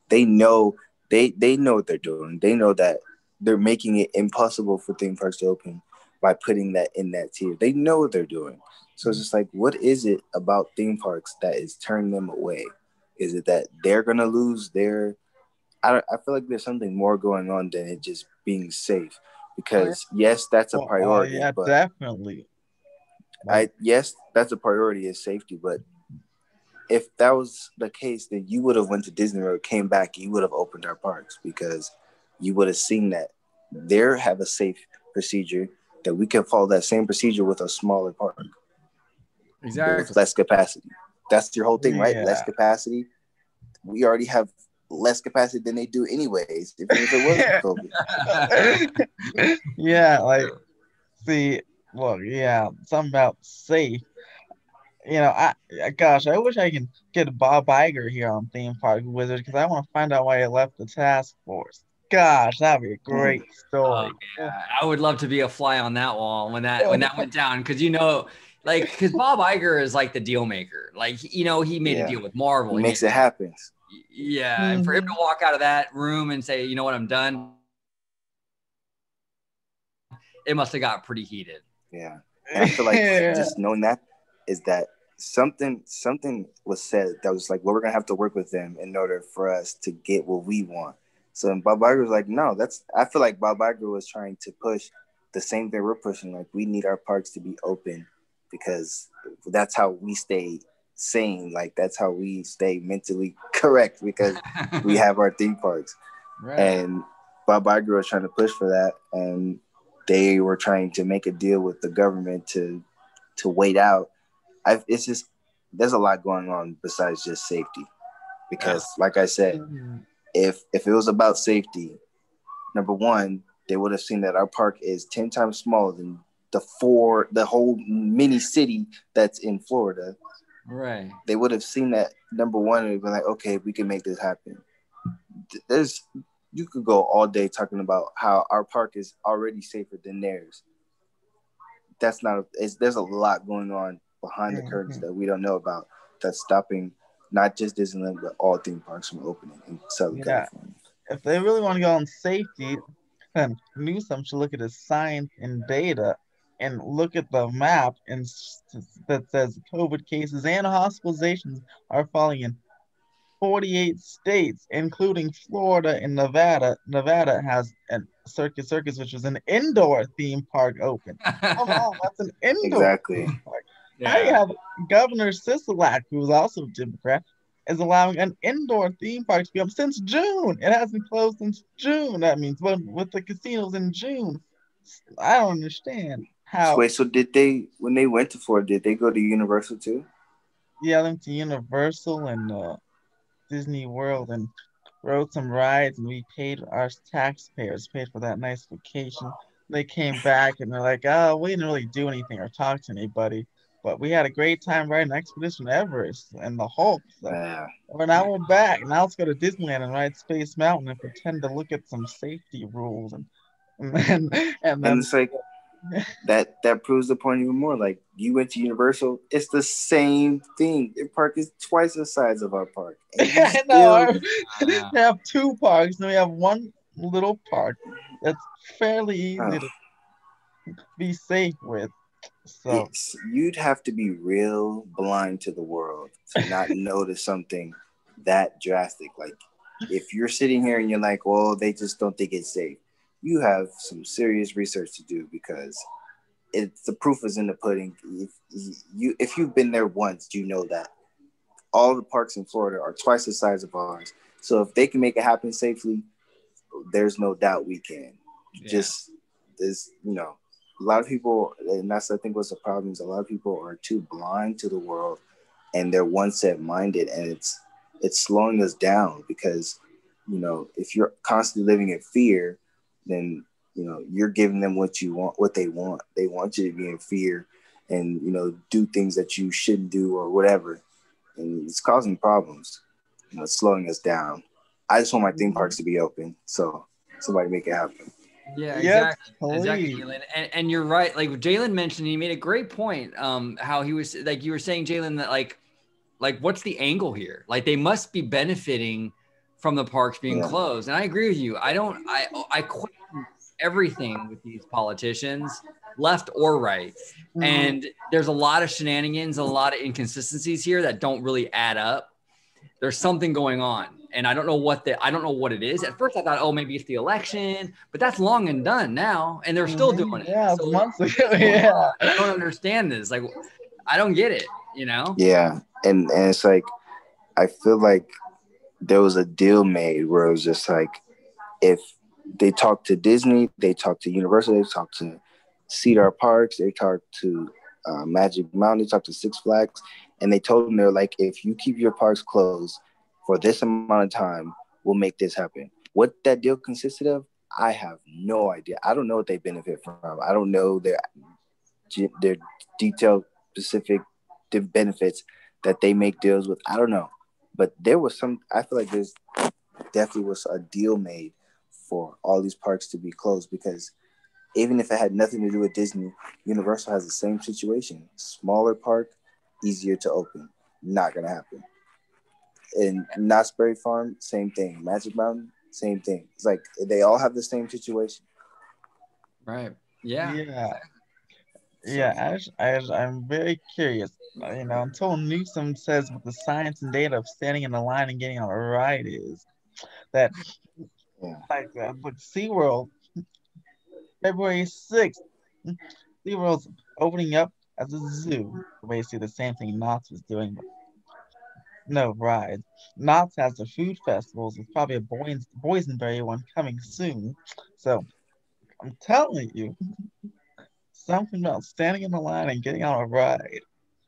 they know they they know what they're doing. They know that they're making it impossible for theme parks to open by putting that in that tier. They know what they're doing. So it's just like, what is it about theme parks that is turning them away? Is it that they're gonna lose their? I don't, I feel like there's something more going on than it just being safe. Because yes, that's a priority. Oh, yeah, but definitely. I yes, that's a priority is safety, but. If that was the case, then you would have went to Disney World, came back, you would have opened our parks because you would have seen that they have a safe procedure that we can follow that same procedure with a smaller park. Exactly. With less capacity. That's your whole thing, right? Yeah. Less capacity. We already have less capacity than they do anyways, even if it wasn't COVID. Yeah, like, see, well, yeah, something about safe. You know, I gosh, I wish I could get Bob Iger here on Theme Park Wizard because I want to find out why he left the task force. Gosh, that'd be a great story. Oh, yeah. I would love to be a fly on that wall when that when that went down because you know, like, because Bob Iger is like the deal maker. Like, you know, he made yeah. a deal with Marvel. He makes made, it happen. Yeah, mm-hmm. and for him to walk out of that room and say, you know what, I'm done. It must have got pretty heated. Yeah, and I feel like yeah. just knowing that. Is that something something was said that was like, well, we're going to have to work with them in order for us to get what we want. So and Bob Iger was like, no, that's, I feel like Bob Iger was trying to push the same thing we're pushing. Like, we need our parks to be open because that's how we stay sane. Like, that's how we stay mentally correct because we have our theme parks. Right. And Bob Iger was trying to push for that. And they were trying to make a deal with the government to, to wait out. I've, it's just there's a lot going on besides just safety, because yeah. like I said, mm-hmm. if if it was about safety, number one, they would have seen that our park is ten times smaller than the four the whole mini city that's in Florida. Right. They would have seen that number one and been like, okay, we can make this happen. there's you could go all day talking about how our park is already safer than theirs. That's not a, it's, there's a lot going on behind the curtains mm-hmm. that we don't know about that's stopping not just Disneyland but all theme parks from opening in Southern yeah. California. If they really want to go on safety, then Newsom should look at his science and data and look at the map and that says COVID cases and hospitalizations are falling in forty-eight states, including Florida and Nevada. Nevada has a Circus Circus, which is an indoor theme park, open. Come on, that's an indoor exactly. theme park. Yeah. Now you have Governor Sisolak, who is also a Democrat, is allowing an indoor theme park to be up since June. It hasn't closed since June. That means but with the casinos in June. I don't understand how. Wait, so did they when they went to Florida? Did they go to Universal too? Yeah, I went to Universal and uh, Disney World and rode some rides, and we paid our taxpayers paid for that nice vacation. They came back and they're like, "Oh, we didn't really do anything or talk to anybody." But we had a great time riding Expedition Everest and the Hulk. So yeah. Well, now we're back. Now let's go to Disneyland and ride Space Mountain and pretend to look at some safety rules. And and then, and, then, and it's like, that that proves the point even more. Like, you went to Universal. It's the same thing. Their park is twice the size of our park. Yeah, still... no, we wow. have two parks. And we have one little park that's fairly easy oh. to be safe with. So it's, you'd have to be real blind to the world to not notice something that drastic. Like, if you're sitting here and you're like, well, they just don't think it's safe, you have some serious research to do, because it's, the proof is in the pudding. If, you, if you've been there once, you know that all the parks in Florida are twice the size of ours. So if they can make it happen safely, there's no doubt we can. Yeah. Just, there's, you know, a lot of people, and that's I think what's the problem, is a lot of people are too blind to the world and they're one set minded, and it's it's slowing us down, because, you know, if you're constantly living in fear, then, you know, you're giving them what you want, what they want. They want you to be in fear and, you know, do things that you shouldn't do or whatever. And it's causing problems. You know, it's slowing us down. I just want my theme parks to be open. So somebody make it happen. Yeah, exactly. Yep, exactly, Jalen. And, and you're right. Like Jalen mentioned, he made a great point. Um, how he was, like you were saying, Jalen, that like, like what's the angle here? Like, they must be benefiting from the parks being yeah. closed. And I agree with you. I don't, I, I question everything with these politicians, left or right. Mm-hmm. And there's a lot of shenanigans, a lot of inconsistencies here that don't really add up. There's something going on. And I don't know what the, I don't know what it is. At first I thought, oh, maybe it's the election, but that's long and done now. And they're still doing it. Yeah, so months ago. Yeah. I don't understand this. Like, I don't get it, you know? Yeah. And, and it's like, I feel like there was a deal made where it was just like, if they talk to Disney, they talk to Universal, they talk to Cedar Parks, they talk to uh, Magic Mountain, they talk to Six Flags. And they told them, they're like, if you keep your parks closed for this amount of time, we'll make this happen. What that deal consisted of, I have no idea. I don't know what they benefit from. I don't know their their detailed, specific benefits that they make deals with. I don't know. But there was some, I feel like there's definitely was a deal made for all these parks to be closed, because even if it had nothing to do with Disney, Universal has the same situation. Smaller park, easier to open. Not going to happen. And Knott's Berry Farm, same thing. Magic Mountain, same thing. It's like they all have the same situation. Right. Yeah. Yeah. So, yeah. Ash, Ash, I'm very curious. You know, until Newsom says what the science and data of standing in the line and getting it right is, that yeah. like that. But SeaWorld, February sixth, SeaWorld's opening up as a zoo. Basically, the same thing Knott's was doing. No rides. Knott's has the food festivals. There's probably a boys, boysenberry one coming soon. So I'm telling you, something about standing in the line and getting on a ride.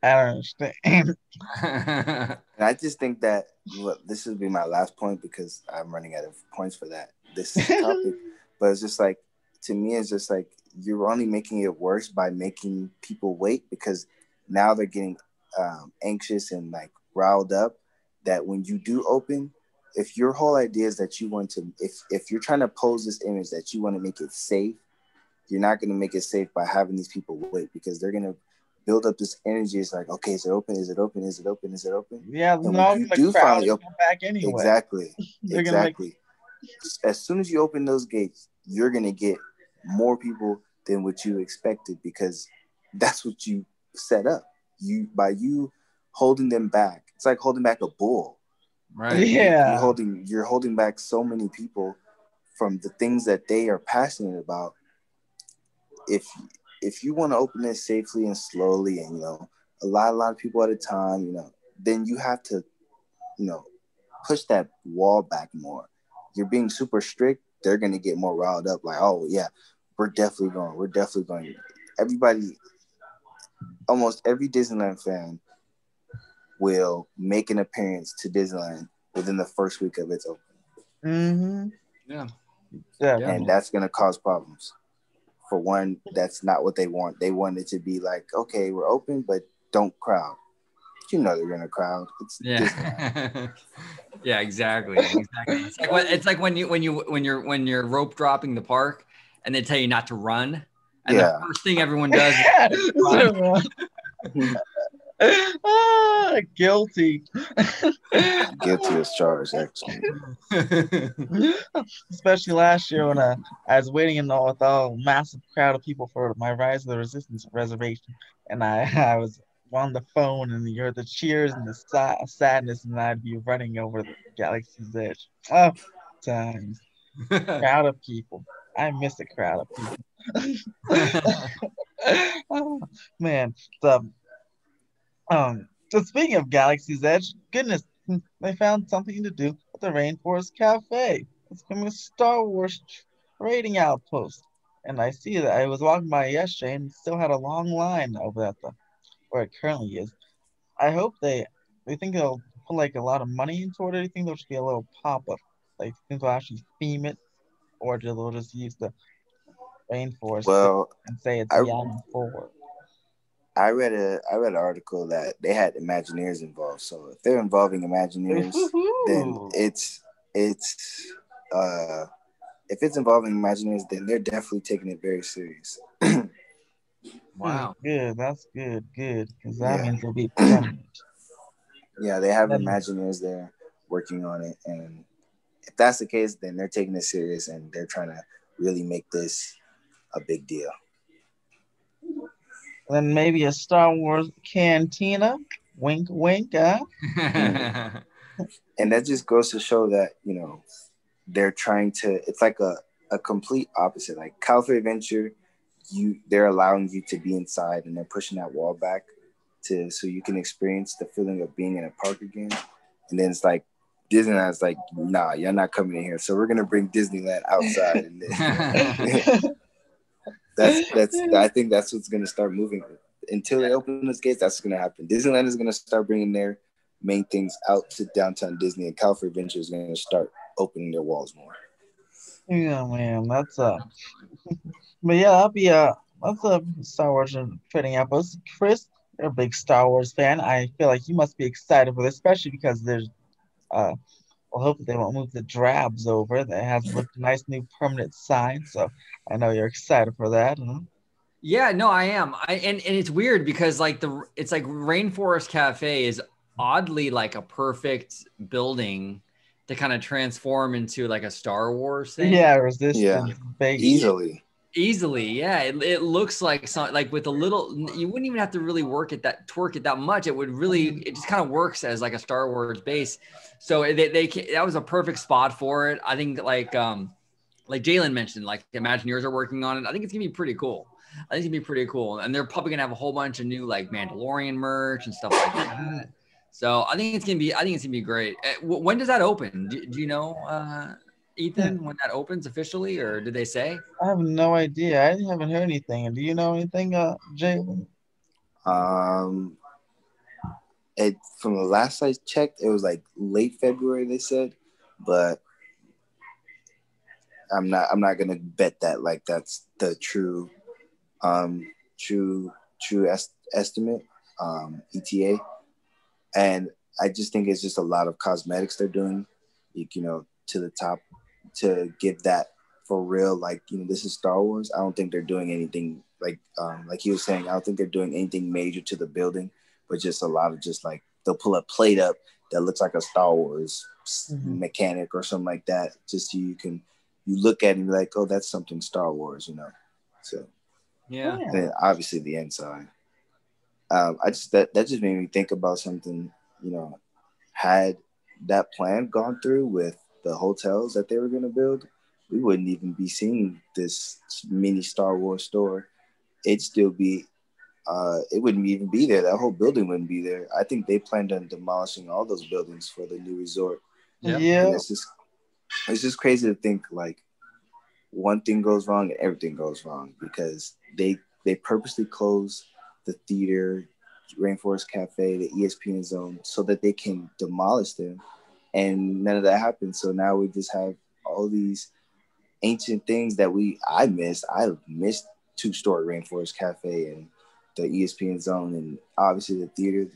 I don't understand. And I just think that, look, this will be my last point because I'm running out of points for that. This is topic. But it's just like, to me, it's just like, you're only making it worse by making people wait, because now they're getting um, anxious and like riled up that when you do open, if your whole idea is that you want to, if if you're trying to pose this image that you want to make it safe, you're not going to make it safe by having these people wait, because they're going to build up this energy. It's like, okay, is it open? Is it open? Is it open? Is it open? Yeah, and no, you do finally open back anyway. Exactly, exactly. Like... As soon as you open those gates, you're going to get more people than what you expected, because that's what you set up. You by you holding them back, it's like holding back a bull. Right. Yeah. You're holding you're holding back so many people from the things that they are passionate about. If if you want to open this safely and slowly, and you know, a lot a lot of people at a time, you know, then you have to, you know, push that wall back more. You're being super strict, they're gonna get more riled up, like, oh yeah, we're definitely going, we're definitely going. Everybody, almost every Disneyland fan will make an appearance to Disneyland within the first week of its opening. Mm-hmm. Yeah. Yeah. And that's going to cause problems. For one, that's not what they want. They want it to be like, okay, we're open, but don't crowd. You know they're going to crowd. It's yeah. Yeah, exactly. Exactly. It's like, when, it's like when you when you when you're when you're rope dropping the park and they tell you not to run, and yeah. the first thing everyone does is run. Ah, guilty. Guilty as charged, actually. Especially last year when uh, I was waiting in the, with a massive crowd of people for my Rise of the Resistance reservation, and I, I was on the phone, and you heard the cheers and the si- sadness, and I'd be running over the Galaxy's Edge. Oh, times. Crowd of people. I miss the crowd of people. Oh, man. The Um, so speaking of Galaxy's Edge, goodness, they found something to do with the Rainforest Cafe. It's becoming a Star Wars trading outpost. And I see that I was walking by yesterday and still had a long line over at the where it currently is. I hope they, they think they'll put like a lot of money into it, or do you think there'll just be a little pop-up? Like, do you think they'll actually theme it, or do they'll just use the Rainforest well, and say it's I... beyond forward? I read a I read an article that they had Imagineers involved. So if they're involving Imagineers, then it's it's uh, if it's involving Imagineers, then they're definitely taking it very serious. Wow, good, that's good, good, because that yeah. means it'll be permanent. Yeah, they have Imagineers there working on it, and if that's the case, then they're taking it serious and they're trying to really make this a big deal. Then maybe a Star Wars cantina. Wink, wink, huh? And that just goes to show that, you know, they're trying to, it's like a, a complete opposite. Like California Adventure, you they're allowing you to be inside, and they're pushing that wall back to so you can experience the feeling of being in a park again. And then it's like, Disneyland's like, nah, you're not coming in here. So we're going to bring Disneyland outside. And then, That's that's. I think that's what's gonna start moving. Until they open those gates, that's gonna happen. Disneyland is gonna start bringing their main things out to Downtown Disney, and California Adventure is gonna start opening their walls more. Yeah, man, that's uh. But yeah, that'll be uh, that's a Star Wars trading outpost. Chris, you're a big Star Wars fan. I feel like you must be excited for this, especially because there's uh. Well, hopefully they won't move the drabs over. That has a nice new permanent sign. So I know you're excited for that. Huh? Yeah, no, I am. I and, and it's weird because like the it's like Rainforest Cafe is oddly like a perfect building to kind of transform into like a Star Wars thing. Yeah, resistance. Yeah, easily. Easily, yeah. It, it looks like some like with a little. You wouldn't even have to really work at that twerk it that much. It would really. It just kind of works as like a Star Wars base. So they they that was a perfect spot for it. I think like um like Jalen mentioned, like the Imagineers are working on it. I think it's gonna be pretty cool. I think it's gonna be pretty cool, and they're probably gonna have a whole bunch of new like Mandalorian merch and stuff like that. So I think it's gonna be. I think it's gonna be great. When does that open? Do, do you know? Uh, Ethan, when that opens officially, or did they say? I have no idea. I haven't heard anything. Do you know anything, uh, Jalen? Um, it, from the last I checked, it was like late February they said, but I'm not. I'm not gonna bet that like that's the true, um, true, true est- estimate, um, E T A, and I just think it's just a lot of cosmetics they're doing. you know, to the top to give that for real, like, you know, this is Star Wars. I don't think they're doing anything like, um, like he was saying, I don't think they're doing anything major to the building, but just a lot of just like, they'll pull a plate up that looks like a Star Wars mm-hmm. mechanic or something like that. Just so you can, you look at it and be like, oh, that's something Star Wars, you know? So yeah. And then obviously the inside. Um, I just, that, that just made me think about something, you know, had that plan gone through with the hotels that they were going to build, we wouldn't even be seeing this mini Star Wars store. It'd still be, uh, it wouldn't even be there. That whole building wouldn't be there. I think they planned on demolishing all those buildings for the new resort. Yeah. yeah. It's just, it's just crazy to think like one thing goes wrong and everything goes wrong, because they, they purposely closed the theater, Rainforest Cafe, the E S P N Zone, so that they can demolish them. And none of that happened. So now we just have all these ancient things that we, I missed. I missed two-story Rainforest Cafe and the E S P N Zone, and obviously the theater,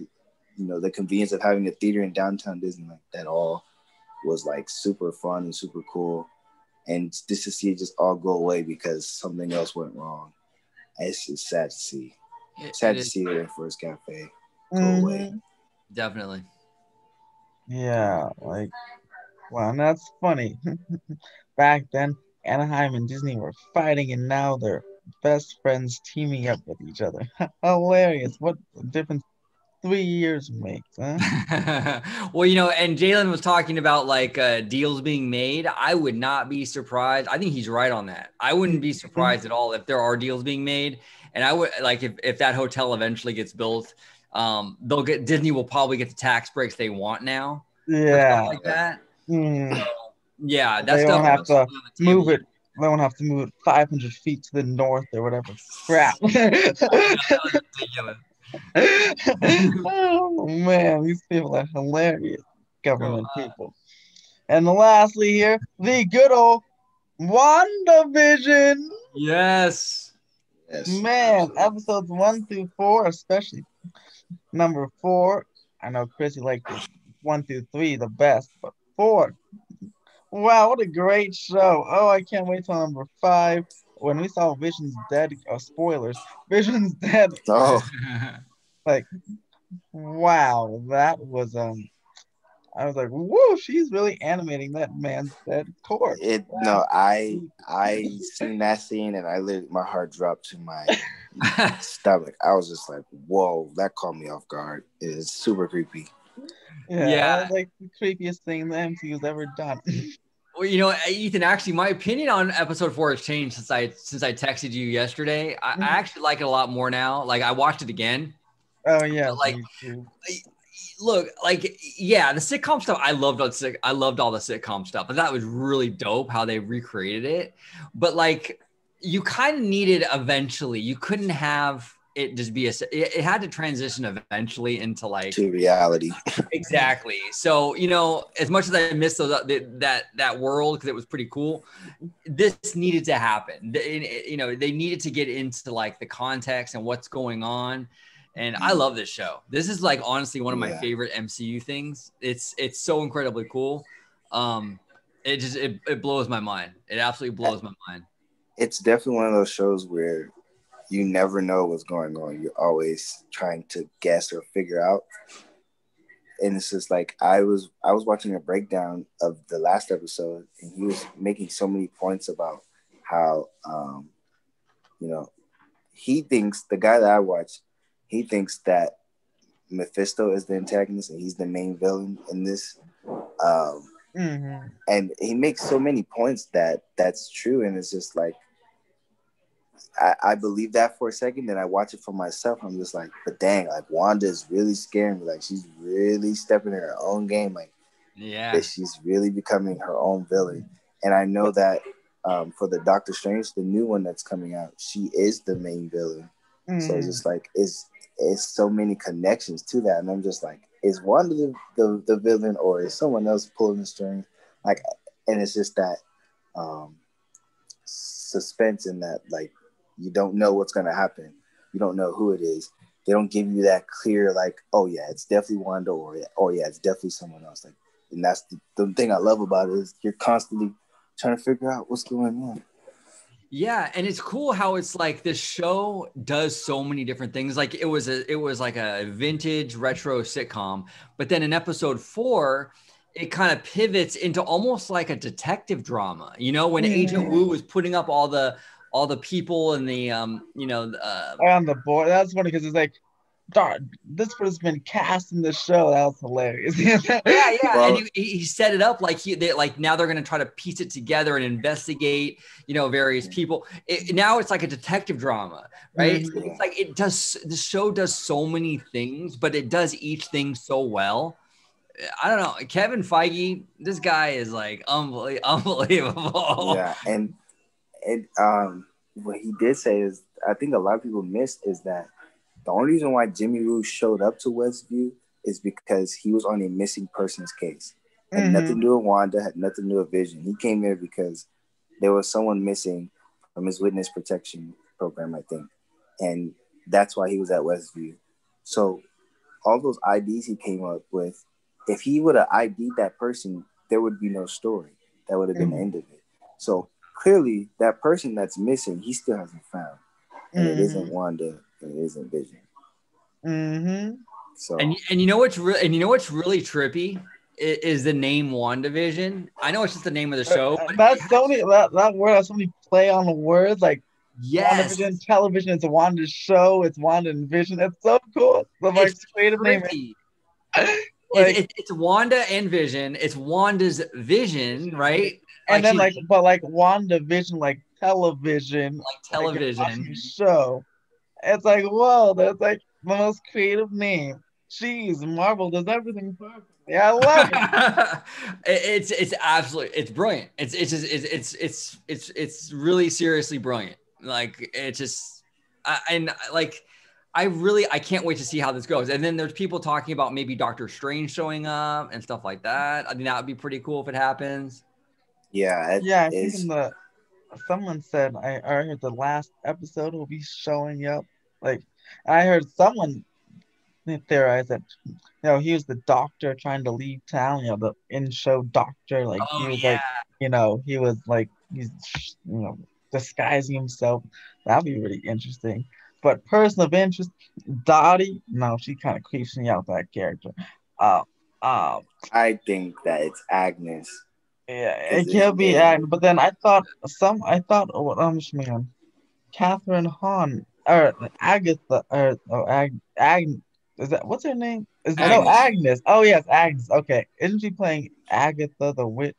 you know, the convenience of having a theater in downtown Disney, like that all was like super fun and super cool. And just to see it just all go away because something else went wrong. It's just sad to see. It, sad it to see the Rainforest Cafe go mm-hmm. away. Definitely. Yeah, like, wow, that's funny. Back then, Anaheim and Disney were fighting, and now they're best friends teaming up with each other. Hilarious. What a difference three years makes, huh? Well, you know, and Jalen was talking about, like, uh, deals being made. I would not be surprised. I think he's right on that. I wouldn't be surprised at all if there are deals being made. And I would, like, if, if that hotel eventually gets built, um, they'll get, Disney will probably get the tax breaks they want now. Yeah. Like that. Mm. So, yeah. That's they don't have to move it. They won't have to move it five hundred feet to the north or whatever. Crap. Oh, man. These people are hilarious. Government oh, uh, people. And lastly here, the good old WandaVision. Yes. Yes. Man, episodes one through four, especially number four. I know Chris, you like this. One through three, the best, but four. Wow, what a great show. Oh, I can't wait till number five. When we saw Vision's dead, oh, spoilers, Vision's dead. Oh. Like, wow, that was, um, I was like, whoa, she's really animating that man's dead corpse. It, wow. No, I, I seen that scene and I literally, my heart dropped to my stomach. I was just like, whoa, that caught me off guard. It is super creepy. Yeah, yeah. That was like the creepiest thing the M C U's ever done. Well, you know, Ethan, actually, my opinion on episode four has changed since I since I texted you yesterday. I, mm-hmm. I actually like it a lot more now. Like, I watched it again. Oh yeah, like, like look, like yeah, the sitcom stuff. I loved all sick. I loved all the sitcom stuff, but that was really dope how they recreated it. But like, you kind of needed eventually. You couldn't have. It just be a, it had to transition eventually into like to reality. Exactly. So, you know, as much as I missed those, that, that world, because it was pretty cool, this needed to happen. They, you know, they needed to get into like the context and what's going on. And I love this show. This is like, honestly, one of my yeah. favorite M C U things. It's, it's so incredibly cool. Um, it just, it, it blows my mind. It absolutely blows my mind. It's definitely one of those shows where you never know what's going on. You're always trying to guess or figure out. And it's just like, I was I was watching a breakdown of the last episode, and he was making so many points about how, um, you know, he thinks, the guy that I watch, he thinks that Mephisto is the antagonist and he's the main villain in this. Um, mm-hmm. And he makes so many points that that's true. And it's just like, I, I believe that for a second, then I watch it for myself. I'm just like, but dang, like Wanda's really scaring me. Like she's really stepping in her own game. Like, yeah, she's really becoming her own villain. And I know that um, for the Doctor Strange, the new one that's coming out, she is the main villain. Mm. So it's just like it's it's so many connections to that, and I'm just like, is Wanda the the, the villain, or is someone else pulling the string? Like, and it's just that um, suspense in that, like. You don't know what's going to happen. You don't know who it is. They don't give you that clear, like, oh, yeah, it's definitely Wanda, or, oh, yeah, it's definitely someone else. Like, And that's the, the thing I love about it is you're constantly trying to figure out what's going on. Yeah, and it's cool how it's like this show does so many different things. Like it was a, it was like a vintage retro sitcom, but then in episode four, it kind of pivots into almost like a detective drama. You know, when yeah. Agent Wu was putting up all the all the people and the um, you know, uh, on the board. That's funny because it's like, darn, this person's been cast in the show. That was hilarious. yeah, yeah. Well, and he, he set it up like he, they, like now they're going to try to piece it together and investigate, you know, various people. It, now it's like a detective drama, right? Yeah. It's like it does. The show does so many things, but it does each thing so well. I don't know, Kevin Feige. This guy is like unbelie- unbelievable. Yeah, and and um, what he did say is, I think a lot of people missed is that. The only reason why Jimmy Woo showed up to Westview is because he was on a missing person's case. Had mm-hmm. nothing to do with Wanda, had nothing to do with Vision. He came there because there was someone missing from his witness protection program, I think. And that's why he was at Westview. So all those I Ds he came up with, if he would have I D'd that person, there would be no story. That would have been mm-hmm. the end of it. So clearly that person that's missing, he still hasn't found. And mm-hmm. it isn't Wanda. It isn't Vision. Mm-hmm. So and and you know what's really and you know what's really trippy is, is the name WandaVision. I know it's just the name of the show. But that's so many that, that word. That's so many play on the words. Like yes, WandaVision, television. It's a Wanda show. It's Wanda and Vision. That's so cool. The most creative name. Like, it, it, it's Wanda and Vision. It's Wanda's Vision, right? And like then she, like, but like WandaVision, like television, like television like show. It's like, whoa, that's like the most creative name. Jeez, Marvel does everything perfectly. I love it. it's it's absolutely it's brilliant. It's it's just, it's it's it's it's it's really seriously brilliant. Like it's just, I, and like I really I can't wait to see how this goes. And then there's people talking about maybe Doctor Strange showing up and stuff like that. I mean, that would be pretty cool if it happens. Yeah. It, yeah. I think in the, someone said I, I heard the last episode will be showing up. Like I heard someone theorize that you know he was the doctor trying to leave town. You know the in-show doctor. Like oh, he was yeah. like you know he was like he's you know disguising himself. That'd be really interesting. But person of interest, Dottie. No, she kind of creeps me out that character. Uh, um, I think that it's Agnes. Yeah, it can't be Agnes. But then I thought some. I thought oh, um, man, Catherine Hahn or Agatha or oh, Ag Agnes. Is that what's her name? Is that, Agnes. No Agnes? Oh yes, Agnes. Okay, isn't she playing Agatha the Witch?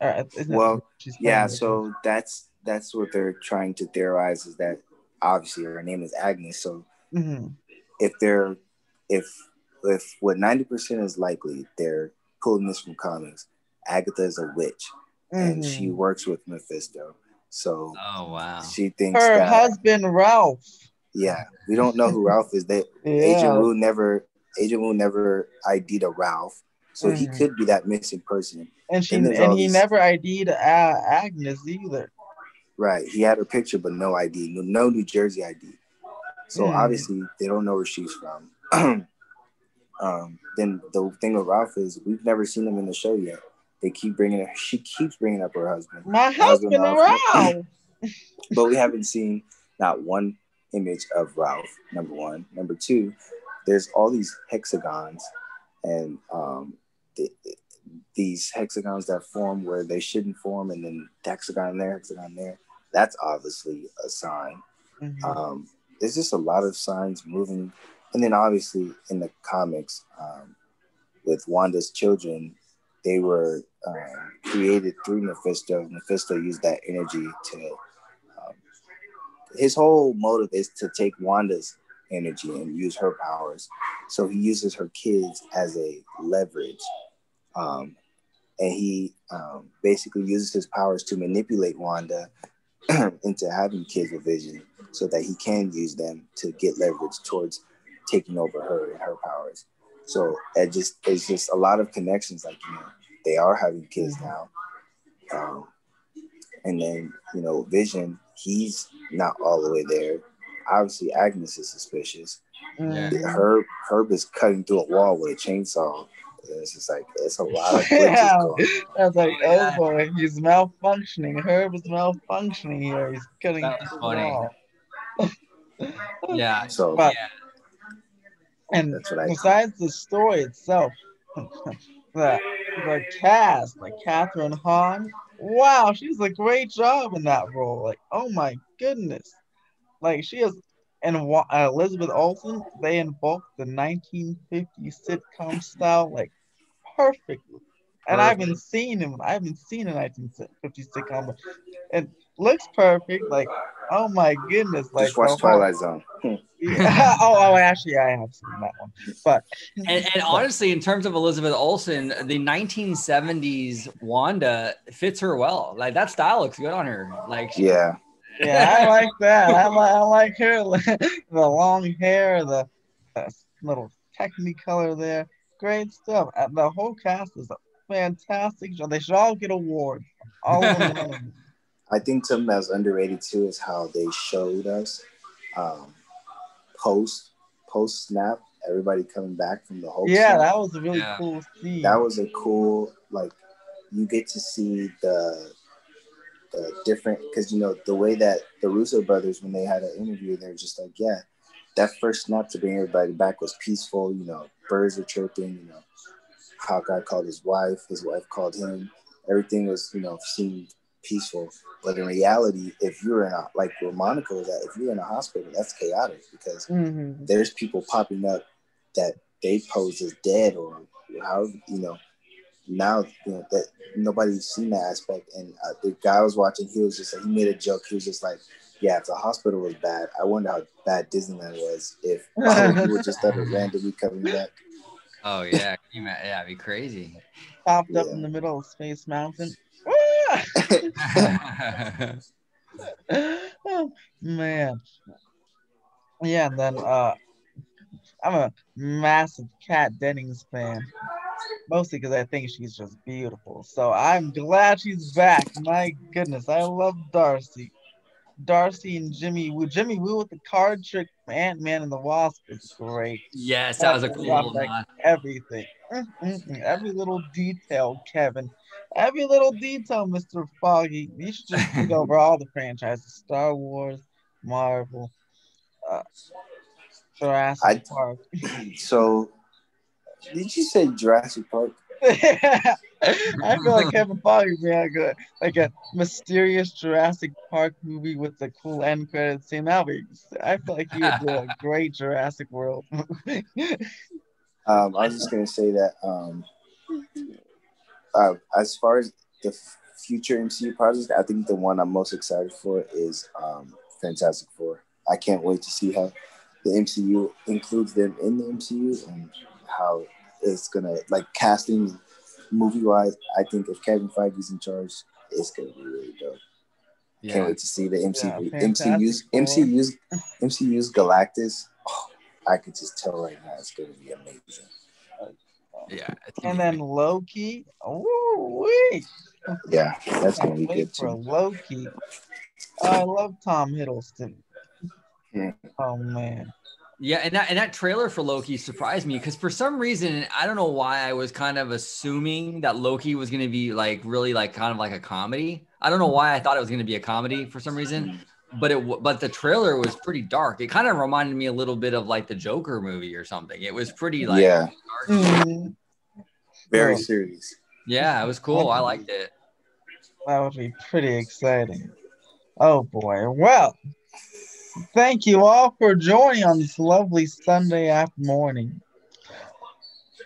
Or, well, she's yeah. So that's that's what they're trying to theorize is that obviously her name is Agnes. So mm-hmm. if they're if if what ninety percent is likely, they're pulling this from comics. Agatha is a witch, mm-hmm. and she works with Mephisto. So, oh wow, she thinks her that, husband Ralph. Yeah, we don't know who Ralph is. They yeah. Agent Wu never, Agent Wu never ID'd a Ralph, so mm-hmm. he could be that missing person. And she and, and he these, never ID'd uh, Agnes either. Right, he had her picture, but no I D, no, no New Jersey I D. So mm-hmm. obviously they don't know where she's from. um, then the thing with Ralph is we've never seen him in the show yet. They keep bringing her, she keeps bringing up her husband. My husband, Ralph. But we haven't seen not one image of Ralph, number one. Number two, there's all these hexagons and um, the, these hexagons that form where they shouldn't form, and then hexagon there, hexagon there. That's obviously a sign. Mm-hmm. Um, there's just a lot of signs moving. And then obviously in the comics um, with Wanda's children, they were um, created through Mephisto. Mephisto used that energy to, um, his whole motive is to take Wanda's energy and use her powers. So he uses her kids as a leverage. Um, and he um, basically uses his powers to manipulate Wanda into having kids with Vision so that he can use them to get leverage towards taking over her and her powers. So it just it's just a lot of connections. Like you know, they are having kids now, um, and then you know, Vision, he's not all the way there. Obviously, Agnes is suspicious. Yeah. Herb Herb is cutting through a wall with a chainsaw. It's just like, it's a lot of glitches yeah. going on. I was like, oh, yeah. oh boy, he's malfunctioning. Herb is malfunctioning here. He's cutting that was funny. yeah. So, but, yeah. And that's what I besides call. the story itself, the, the cast, like Catherine Hahn, wow, she's a great job in that role. Like, oh my goodness. Like, she is. And uh, Elizabeth Olsen, they invoked the nineteen fifties sitcom style, like, perfectly. And perfect. I haven't seen him. I haven't seen a nineteen fifties sitcom, but it looks perfect. Like, oh my goodness! Like, just watch so Twilight Zone. yeah. Oh, oh, actually, I have seen that one. But and, and honestly, in terms of Elizabeth Olsen, the nineteen seventies Wanda fits her well. Like, that style looks good on her. Like, she, yeah. yeah, I like that. I like, I like her, the long hair, the, the little technicolor there. Great stuff. And the whole cast is a fantastic show. They should all get awards. All I think something that's underrated too is how they showed us um, post post snap, everybody coming back from the whole. Yeah, snap. That was a really yeah. cool scene. That was a cool, like, you get to see the. Uh, different, because you know the way that the Russo brothers, when they had an interview, they were just like, yeah, that first snap to bring everybody back was peaceful. You know, birds were chirping. You know, Hawkeye called his wife, his wife called him. Everything was, you know, seemed peaceful. But in reality, if you're in a, like where Monica was at, if you're in a hospital, that's chaotic because mm-hmm. there's people popping up that they pose as dead or however, you know. Now you know, that nobody's seen that aspect, and uh, the guy I was watching, he was just like, he made a joke. He was just like, "Yeah, if the hospital was bad, I wonder how bad Disneyland was if we would just started randomly coming back." Oh yeah, yeah, it'd be crazy. Popped yeah. up in the middle of Space Mountain. Oh, man, yeah. And then uh, I'm a massive Kat Dennings fan. Mostly because I think she's just beautiful. So I'm glad she's back. My goodness, I love Darcy. Darcy and Jimmy Woo. Jimmy Woo with the card trick, Ant-Man and the Wasp is great. Yes, that was a cool one. Like everything. Mm-mm-mm. Every little detail, Kevin. Every little detail, Mister Foggy. You should just look over all the franchises. Star Wars, Marvel, uh, Jurassic I, Park. So... Did you say Jurassic Park? I feel like Kevin Foggy would be like a mysterious Jurassic Park movie with the cool end credits scene. That would be, I feel like he would do a great Jurassic World movie. um, I was just going to say that um, uh, as far as the future M C U projects, I think the one I'm most excited for is um, Fantastic Four. I can't wait to see how the M C U includes them in the M C U and how it's gonna, like, casting movie wise. I think if Kevin Feige's in charge, it's gonna be really dope. Yeah. Can't wait to see the M C U, yeah, MCU's, cool. MCU's, MCU's Galactus. Oh, I could just tell right now it's gonna be amazing. Yeah, and then Loki. Oh, wait. Yeah, that's gonna be good too. Loki. Oh, I love Tom Hiddleston. Yeah. Oh man. Yeah, and that, and that trailer for Loki surprised me because for some reason, I don't know why, I was kind of assuming that Loki was going to be like really like kind of like a comedy. I don't know why I thought it was going to be a comedy for some reason, but it but the trailer was pretty dark. It kind of reminded me a little bit of like the Joker movie or something. It was pretty like yeah. dark. Mm-hmm. Very serious. Yeah, it was cool. I liked it. That would be pretty exciting. Oh boy. Well, thank you all for joining on this lovely Sunday afternoon morning.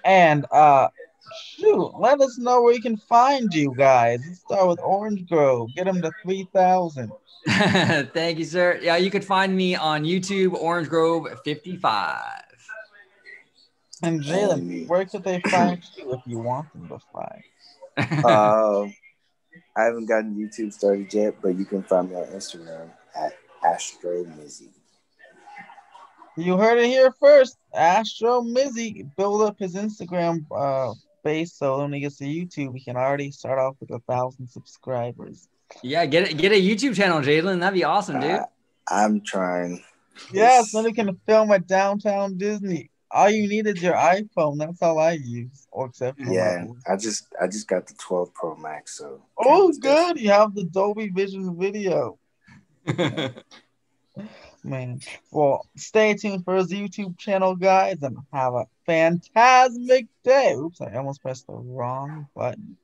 And uh, shoot, let us know where you can find you guys. Let's start with Orange Grove. Get them to three thousand. Thank you, sir. Yeah, you can find me on YouTube, Orange Grove zero five five. And Jalen, where could they find you if you want them to find? Uh, I haven't gotten YouTube started yet, but you can find me on Instagram at Astro Mizzy. You heard it here first. Astro Mizzy build up his Instagram uh, base, so when he gets to YouTube, he can already start off with a thousand subscribers. Yeah, get it, get a YouTube channel, Jalen. That'd be awesome, dude. Uh, I'm trying. Yes, yeah, then we can film at Downtown Disney. All you need is your iPhone. That's all I use, or except for yeah. I just I just got the twelve Pro Max. So oh, good! You have the Dolby Vision video. Man, well, stay tuned for his YouTube channel, guys, and have a fantastic day. Oops, I almost pressed the wrong button.